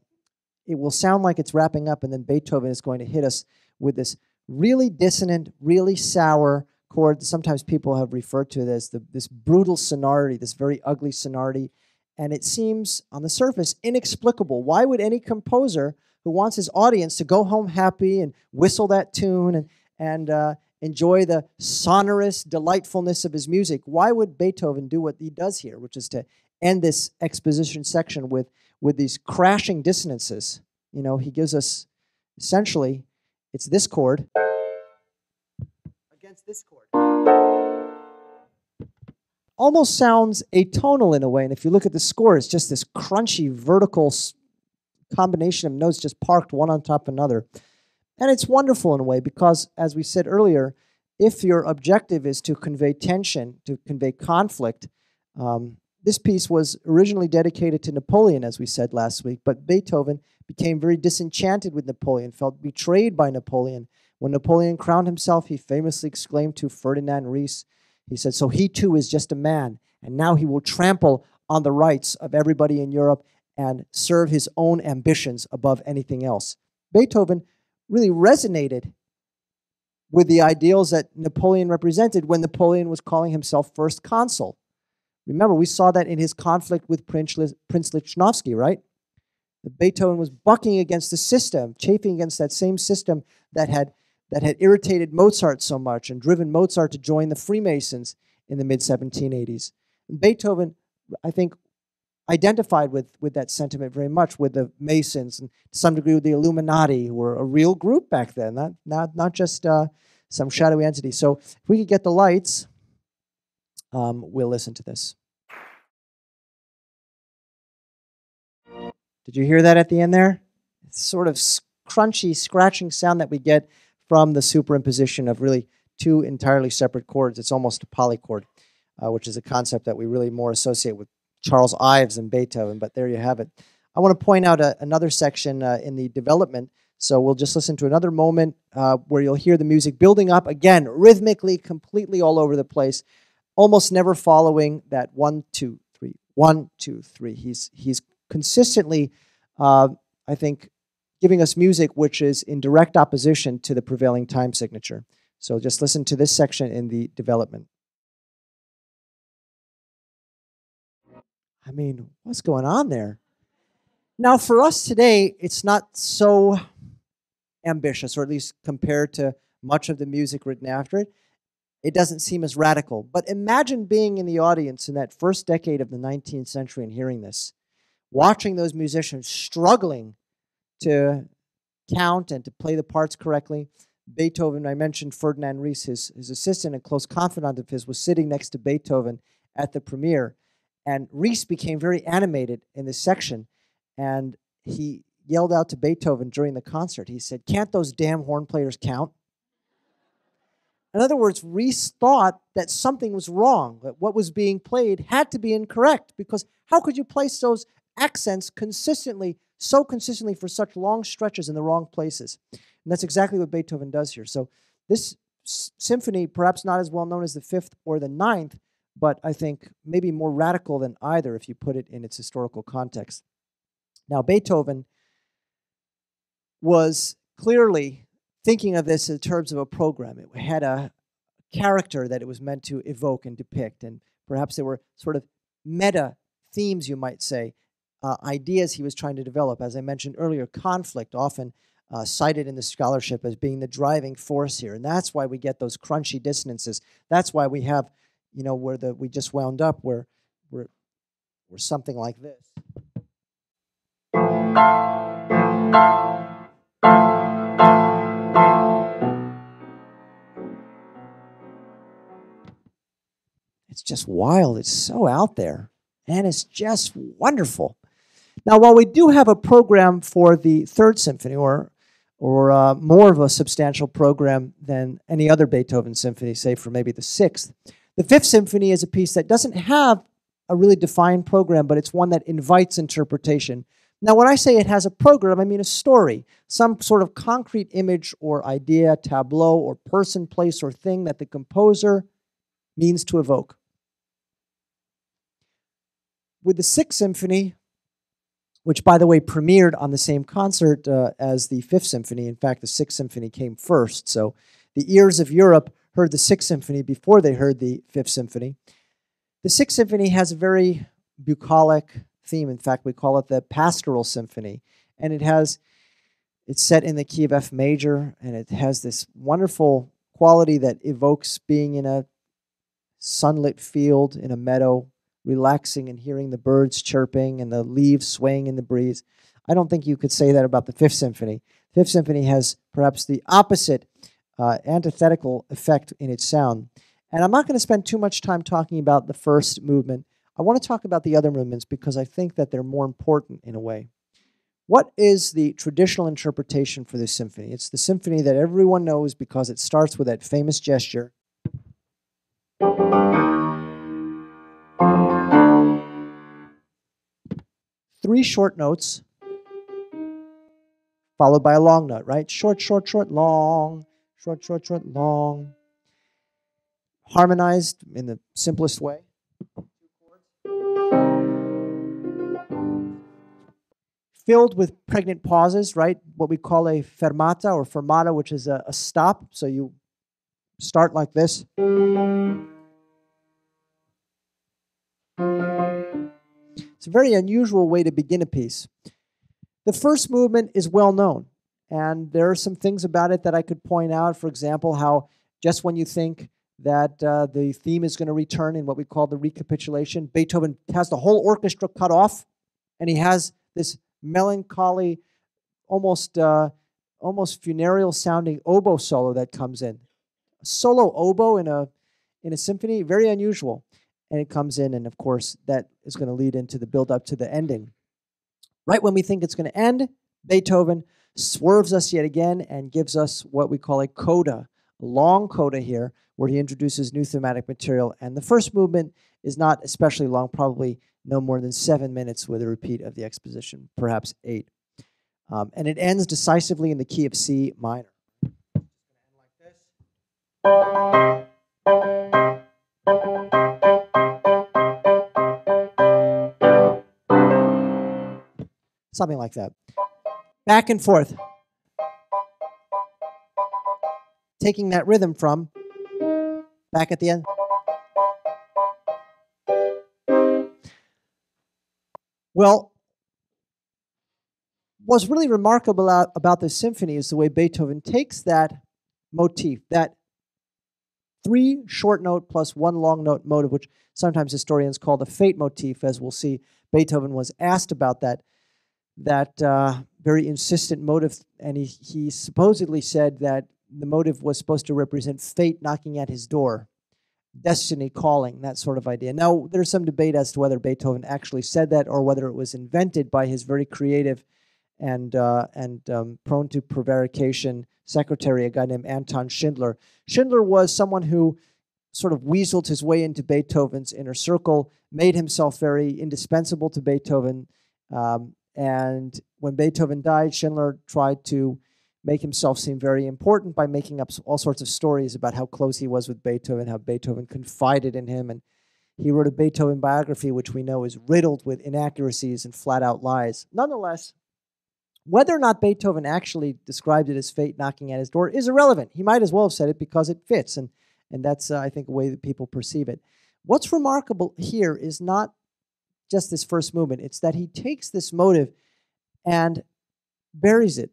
it will sound like it's wrapping up, and then Beethoven is going to hit us with this really dissonant, really sour chord. Sometimes people have referred to it as this brutal sonority, this very ugly sonority, and it seems, on the surface, inexplicable. Why would any composer who wants his audience to go home happy and whistle that tune and enjoy the sonorous delightfulness of his music, why would Beethoven do what he does here, which is to end this exposition section with these crashing dissonances? You know, he gives us, essentially, it's this chord against this chord. Almost sounds atonal in a way, and if you look at the score, it's just this crunchy vertical combination of notes just parked one on top of another. And it's wonderful in a way because, as we said earlier, if your objective is to convey tension, to convey conflict, this piece was originally dedicated to Napoleon, as we said last week, but Beethoven became very disenchanted with Napoleon, felt betrayed by Napoleon. When Napoleon crowned himself, he famously exclaimed to Ferdinand Ries, he said, "So he too is just a man, and now he will trample on the rights of everybody in Europe and serve his own ambitions above anything else." Beethoven really resonated with the ideals that Napoleon represented when Napoleon was calling himself first consul. Remember, we saw that in his conflict with Prince Lichnowsky, right? Beethoven was bucking against the system, chafing against that same system that had irritated Mozart so much and driven Mozart to join the Freemasons in the mid-1780s. Beethoven, I think, identified with that sentiment very much, with the Masons and to some degree with the Illuminati, who were a real group back then, not just some shadowy entity. So if we could get the lights, we'll listen to this. Did you hear that at the end there? It's sort of crunchy, scratching sound that we get from the superimposition of really two entirely separate chords. It's almost a polychord, which is a concept that we really more associate with Charles Ives and Beethoven, but there you have it. I want to point out another section in the development, so we'll just listen to another moment where you'll hear the music building up, again, rhythmically, completely all over the place, almost never following that 1, 2, 3, 1, 2, 3. He's consistently, I think, giving us music which is in direct opposition to the prevailing time signature. So just listen to this section in the development. I mean, what's going on there? Now, for us today, it's not so ambitious, or at least compared to much of the music written after it. It doesn't seem as radical, but imagine being in the audience in that first decade of the 19th century and hearing this, watching those musicians struggling to count and to play the parts correctly. Beethoven, I mentioned Ferdinand Ries, his assistant and close confidant of his, was sitting next to Beethoven at the premiere. And Ries became very animated in this section. And he yelled out to Beethoven during the concert. He said, "Can't those damn horn players count?" In other words, Ries thought that something was wrong, that what was being played had to be incorrect, because how could you place those accents consistently, so consistently for such long stretches in the wrong places? And that's exactly what Beethoven does here. So this symphony, perhaps not as well known as the Fifth or the Ninth, but I think maybe more radical than either if you put it in its historical context. Now, Beethoven was clearly thinking of this in terms of a program. It had a character that it was meant to evoke and depict, and perhaps there were sort of meta themes, you might say, ideas he was trying to develop. As I mentioned earlier, conflict, often cited in the scholarship as being the driving force here, and that's why we get those crunchy dissonances. That's why we have, you know, where we just wound up where something like this. It's just wild. It's so out there, and it's just wonderful. Now, while we do have a program for the Third Symphony, or more of a substantial program than any other Beethoven symphony, say for maybe the Sixth, the Fifth Symphony is a piece that doesn't have a really defined program, but it's one that invites interpretation. Now, when I say it has a program, I mean a story, some sort of concrete image or idea, tableau, or person, place, or thing that the composer means to evoke. With the Sixth Symphony, which, by the way, premiered on the same concert as the Fifth Symphony. In fact, the Sixth Symphony came first, so the ears of Europe heard the Sixth Symphony before they heard the Fifth Symphony. The Sixth Symphony has a very bucolic theme. In fact, we call it the Pastoral Symphony, and it's set in the key of F major, and it has this wonderful quality that evokes being in a sunlit field, in a meadow, relaxing and hearing the birds chirping and the leaves swaying in the breeze. I don't think you could say that about the Fifth Symphony. The Fifth Symphony has perhaps the opposite, antithetical effect in its sound. And I'm not going to spend too much time talking about the first movement. I want to talk about the other movements because I think that they're more important in a way. What is the traditional interpretation for this symphony? It's the symphony that everyone knows because it starts with that famous gesture. Three short notes, followed by a long note, right? Short, short, short, long, short, short, short, long. Harmonized in the simplest way. Filled with pregnant pauses, right? What we call a fermata or fermata, which is a stop. So you start like this. It's a very unusual way to begin a piece. The first movement is well known, and there are some things about it that I could point out. For example, how just when you think that the theme is going to return in what we call the recapitulation, Beethoven has the whole orchestra cut off, and he has this melancholy, almost funereal sounding oboe solo that comes in. A solo oboe in a symphony, very unusual. And it comes in, and of course, that is going to lead into the build-up to the ending. Right when we think it's going to end, Beethoven swerves us yet again and gives us what we call a coda, a long coda here, where he introduces new thematic material. And the first movement is not especially long, probably no more than 7 minutes with a repeat of the exposition, perhaps 8. And it ends decisively in the key of C minor. Something like that. Back and forth. Taking that rhythm from back at the end. Well, what's really remarkable about this symphony is the way Beethoven takes that motif, that three short note plus one long note motive, which sometimes historians call the fate motif, as we'll see. Beethoven was asked about that very insistent motive, and he supposedly said that the motive was supposed to represent fate knocking at his door, destiny calling, that sort of idea. Now, there's some debate as to whether Beethoven actually said that or whether it was invented by his very creative and prone to prevarication secretary, a guy named Anton Schindler. Schindler was someone who sort of weaseled his way into Beethoven's inner circle, made himself very indispensable to Beethoven, and when Beethoven died, Schindler tried to make himself seem very important by making up all sorts of stories about how close he was with Beethoven, how Beethoven confided in him, and he wrote a Beethoven biography, which we know is riddled with inaccuracies and flat-out lies. Nonetheless, whether or not Beethoven actually described it as fate knocking at his door is irrelevant. He might as well have said it because it fits, and that's, I think, the way that people perceive it. What's remarkable here is not just this first movement. It's that he takes this motive and buries it,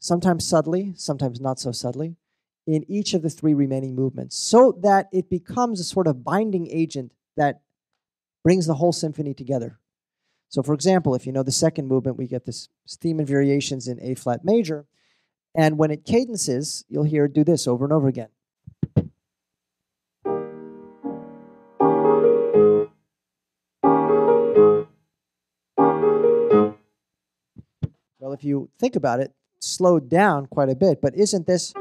sometimes subtly, sometimes not so subtly, in each of the three remaining movements, so that it becomes a sort of binding agent that brings the whole symphony together. So, for example, if you know the second movement, we get this theme and variations in A-flat major, and when it cadences, you'll hear it do this over and over again. Well, if you think about it, slowed down quite a bit, but isn't this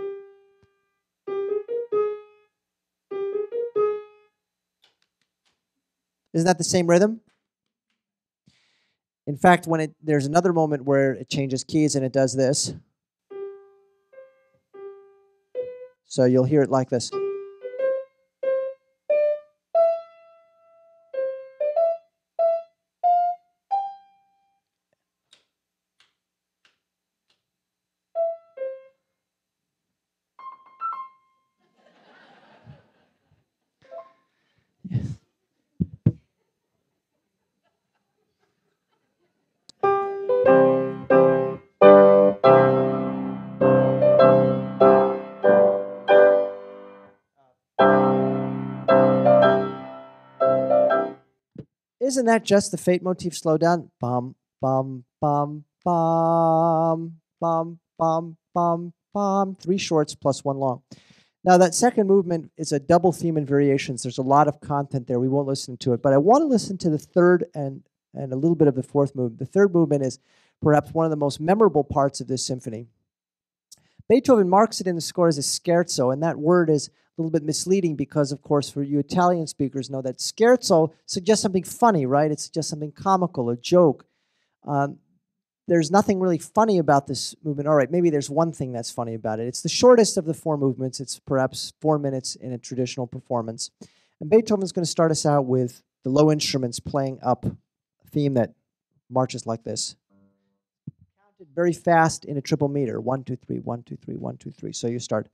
that the same rhythm? In fact, when there's another moment where it changes keys and it does this. So you'll hear it like this. Isn't that just the fate motif slowed down? Bum, bum, bum, bum, bum, bum, bum, bum. Three shorts plus one long. Now, that second movement is a double theme and variations. There's a lot of content there. We won't listen to it, but I want to listen to the third and a little bit of the fourth movement. The third movement is perhaps one of the most memorable parts of this symphony. Beethoven marks it in the score as a scherzo, and that word is a little bit misleading because, of course, for you Italian speakers know that scherzo suggests something funny, right? It's just something comical, a joke. There's nothing really funny about this movement. All right, maybe there's one thing that's funny about it. It's the shortest of the four movements. It's perhaps 4 minutes in a traditional performance. And Beethoven's going to start us out with the low instruments playing up a theme that marches like this. Counted very fast in a triple meter. 1, 2, 3, 1, 2, 3, 1, 2, 3. So you start.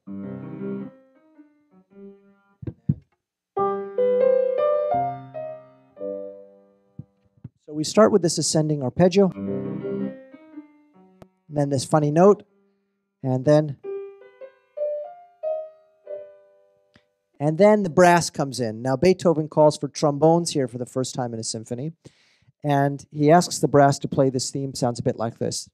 So we start with this ascending arpeggio, then this funny note, and then the brass comes in. Now Beethoven calls for trombones here for the first time in a symphony, and he asks the brass to play this theme. Sounds a bit like this.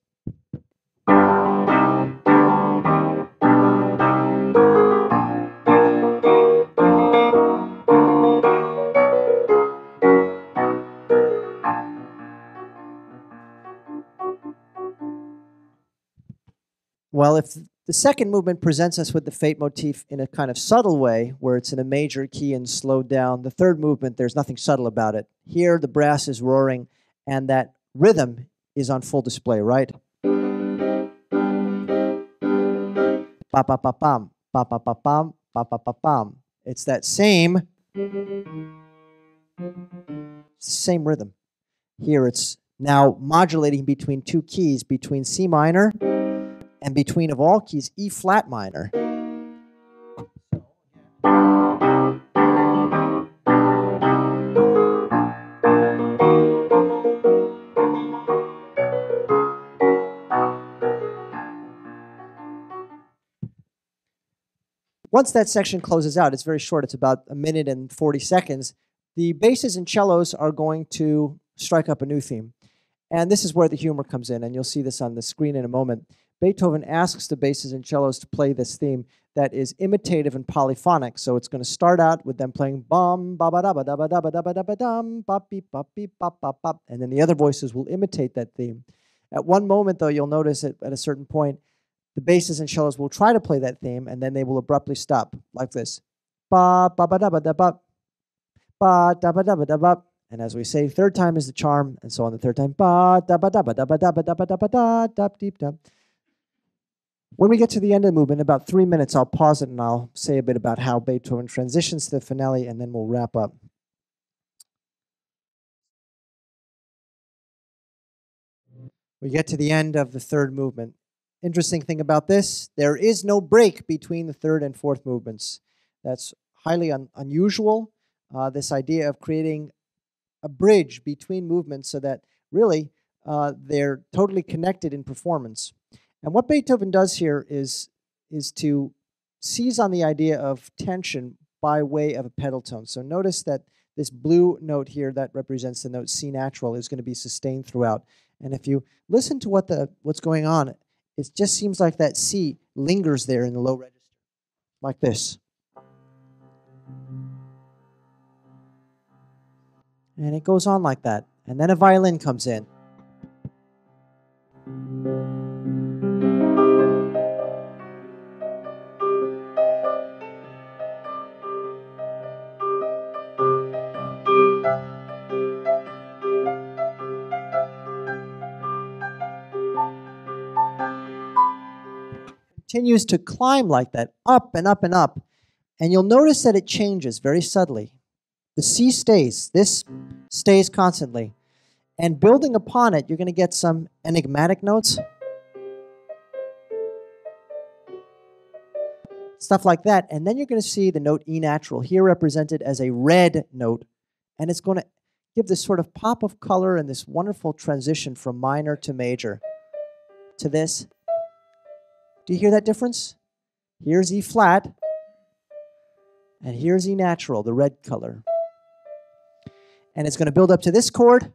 Well, if the second movement presents us with the fate motif in a kind of subtle way, where it's in a major key and slowed down, the third movement, there's nothing subtle about it. Here, the brass is roaring, and that rhythm is on full display, right? Ba-ba-ba-bam, ba-ba-ba-bam, ba-ba-ba-bam. It's that same rhythm. Here, it's now modulating between two keys, between C minor and between, of all keys, E flat minor. Once that section closes out, it's very short, it's about a minute and 40 seconds, the basses and cellos are going to strike up a new theme. And this is where the humor comes in, and you'll see this on the screen in a moment. Beethoven asks the basses and cellos to play this theme that is imitative and polyphonic. So it's going to start out with them playing bum ba ba da ba da ba da ba da ba da ba dum bop beep bop beep bop bop bop, and then the other voices will imitate that theme. At one moment, though, you'll notice that at a certain point, the basses and cellos will try to play that theme, and then they will abruptly stop like this, ba ba ba da ba da bop, ba da ba da ba da bop. And as we say, third time is the charm, and so on the third time, ba da ba da ba da ba da ba da ba da ba da da deep da. When we get to the end of the movement, in about 3 minutes, I'll pause it and I'll say a bit about how Beethoven transitions to the finale, and then we'll wrap up. We get to the end of the third movement. Interesting thing about this, there is no break between the third and fourth movements. That's highly unusual, this idea of creating a bridge between movements so that really they're totally connected in performance. And what Beethoven does here is to seize on the idea of tension by way of a pedal tone. So notice that this blue note here that represents the note C natural is going to be sustained throughout. And if you listen to what's going on, it just seems like that C lingers there in the low register, like this. And it goes on like that. And then a violin comes in. Continues to climb like that, up and up and up. And you'll notice that it changes very subtly. The C stays, this stays constantly. And building upon it, you're going to get some enigmatic notes. Stuff like that. And then you're going to see the note E natural, here represented as a red note. And it's going to give this sort of pop of color and this wonderful transition from minor to major to this. Do you hear that difference? Here's E flat, and here's E natural, the red color. And it's going to build up to this chord.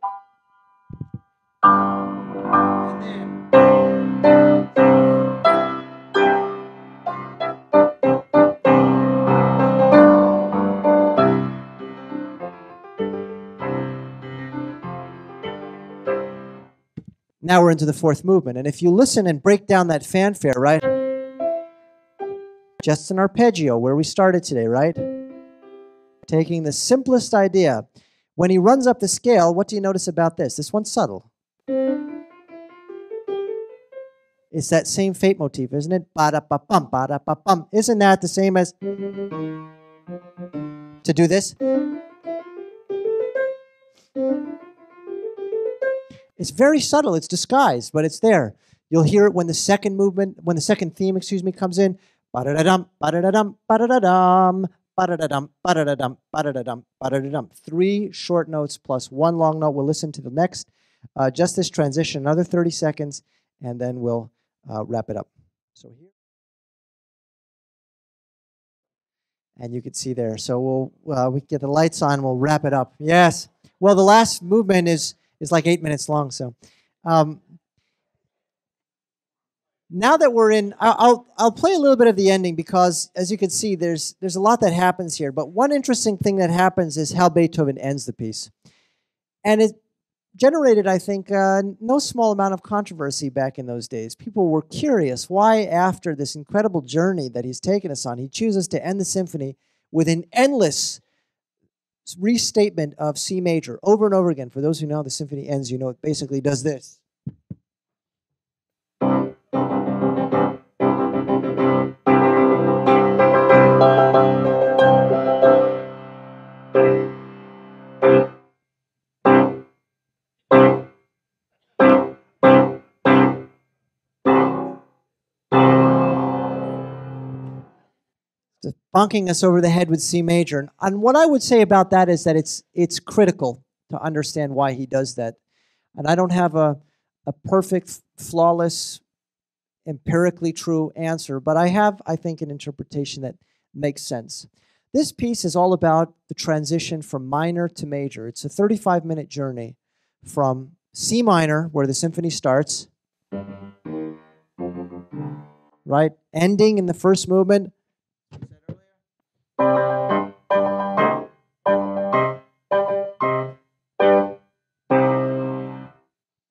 Now we're into the fourth movement. And if you listen and break down that fanfare, right? Just an arpeggio where we started today, right? Taking the simplest idea. When he runs up the scale, what do you notice about this? This one's subtle. It's that same fate motif, isn't it? Ba-da-ba-bum, ba-da-ba-bum. Isn't that the same as to do this? It's very subtle, it's disguised, but it's there. You'll hear it when the second movement, when the second theme, excuse me, comes in. Ba-da-da-dum, ba-da-da-dum, ba-da-da-dum. Ba-da-da-dum, ba-da-da-dum, ba-da-da-dum, ba-da-da-dum. 3 short notes plus 1 long note. We'll listen to the next, just this transition, another 30 seconds, and then we'll wrap it up. So here, and you can see there. So we'll we get the lights on. We'll wrap it up. Yes. Well, the last movement is like 8 minutes long. So now that we're in, I'll play a little bit of the ending because, as you can see, there's a lot that happens here. But one interesting thing that happens is how Beethoven ends the piece. And it generated, I think, no small amount of controversy back in those days. People were curious why, after this incredible journey that he's taken us on, he chooses to end the symphony with an endless restatement of C major over and over again. For those who know how the symphony ends, you know it basically does this. Bonking us over the head with C major. And what I would say about that is that it's critical to understand why he does that. And I don't have a perfect, flawless, empirically true answer, but I have, I think, an interpretation that makes sense. This piece is all about the transition from minor to major. It's a 35-minute journey from C minor, where the symphony starts, right? Ending in the first movement.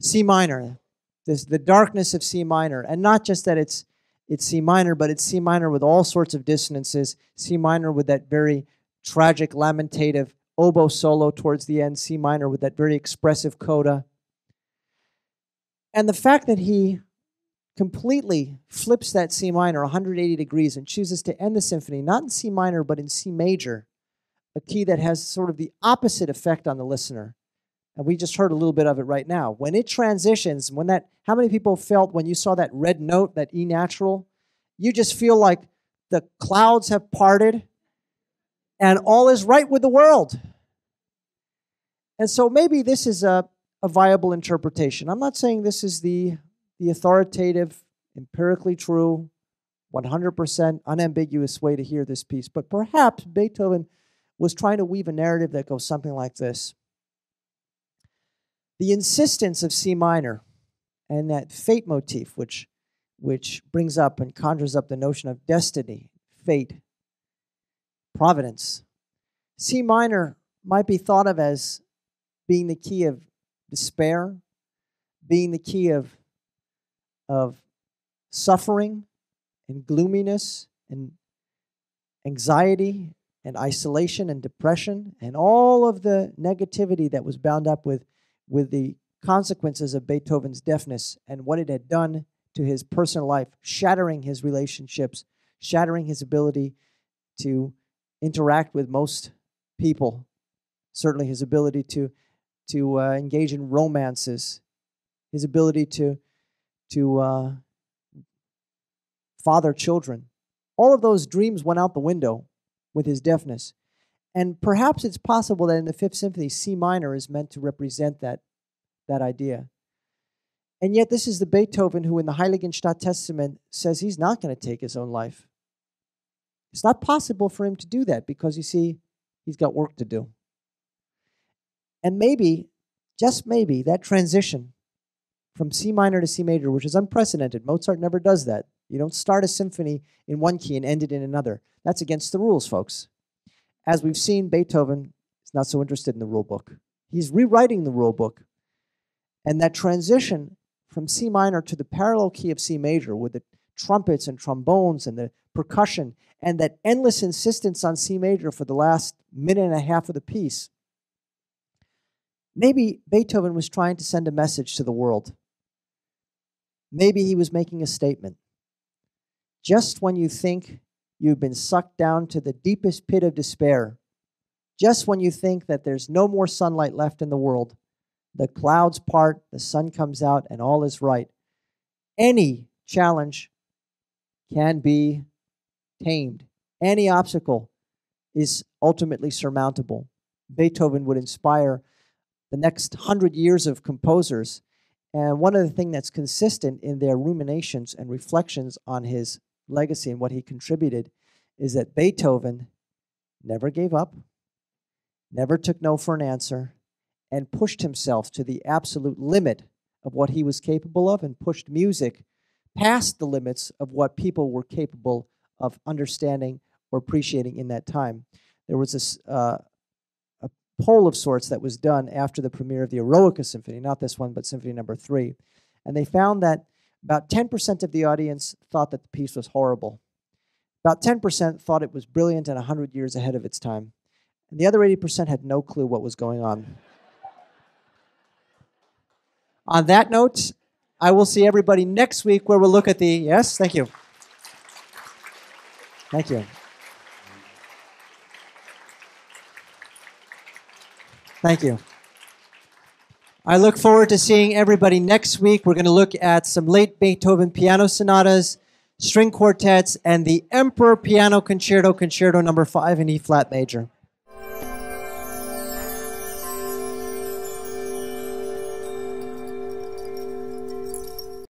C minor. There's the darkness of C minor. And not just that it's C minor, but it's C minor with all sorts of dissonances. C minor with that very tragic, lamentative oboe solo towards the end. C minor with that very expressive coda. And the fact that he completely flips that C minor 180 degrees and chooses to end the symphony, not in C minor, but in C major, a key that has sort of the opposite effect on the listener. And we just heard a little bit of it right now. When it transitions, when that, how many people felt when you saw that red note, that E natural, you just feel like the clouds have parted and all is right with the world. And so maybe this is a viable interpretation. I'm not saying this is the authoritative, empirically true, 100% unambiguous way to hear this piece, but perhaps Beethoven was trying to weave a narrative that goes something like this. The insistence of C minor and that fate motif, which brings up and conjures up the notion of destiny, fate, providence. C minor might be thought of as being the key of despair, being the key of suffering and gloominess and anxiety and isolation and depression and all of the negativity that was bound up with the consequences of Beethoven's deafness and what it had done to his personal life, shattering his relationships, shattering his ability to interact with most people, certainly his ability to engage in romances, his ability to father children. All of those dreams went out the window with his deafness. And perhaps it's possible that in the Fifth Symphony, C minor is meant to represent that idea. And yet this is the Beethoven who in the Heiligenstadt Testament says he's not going to take his own life. It's not possible for him to do that because, you see, he's got work to do. And maybe, just maybe, that transition from C minor to C major, which is unprecedented. Mozart never does that. You don't start a symphony in one key and end it in another. That's against the rules, folks. As we've seen, Beethoven is not so interested in the rule book. He's rewriting the rule book. And that transition from C minor to the parallel key of C major with the trumpets and trombones and the percussion and that endless insistence on C major for the last minute and a half of the piece, maybe Beethoven was trying to send a message to the world. Maybe he was making a statement. Just when you think you've been sucked down to the deepest pit of despair. Just when you think that there's no more sunlight left in the world, the clouds part, the sun comes out, and all is right. Any challenge can be tamed. Any obstacle is ultimately surmountable. Beethoven would inspire the next 100 years of composers. And one of the things that's consistent in their ruminations and reflections on his legacy and what he contributed is that Beethoven never gave up, never took no for an answer, and pushed himself to the absolute limit of what he was capable of and pushed music past the limits of what people were capable of understanding or appreciating in that time. There was this, a poll of sorts that was done after the premiere of the Eroica Symphony, not this one, but Symphony Number 3, and they found that about 10% of the audience thought that the piece was horrible. About 10% thought it was brilliant and 100 years ahead of its time. And the other 80% had no clue what was going on. On that note, I will see everybody next week where we'll look at the... Yes, thank you. Thank you. Thank you. I look forward to seeing everybody next week. We're going to look at some late Beethoven piano sonatas, string quartets, and the Emperor Piano Concerto, Concerto No. 5 in E-flat major.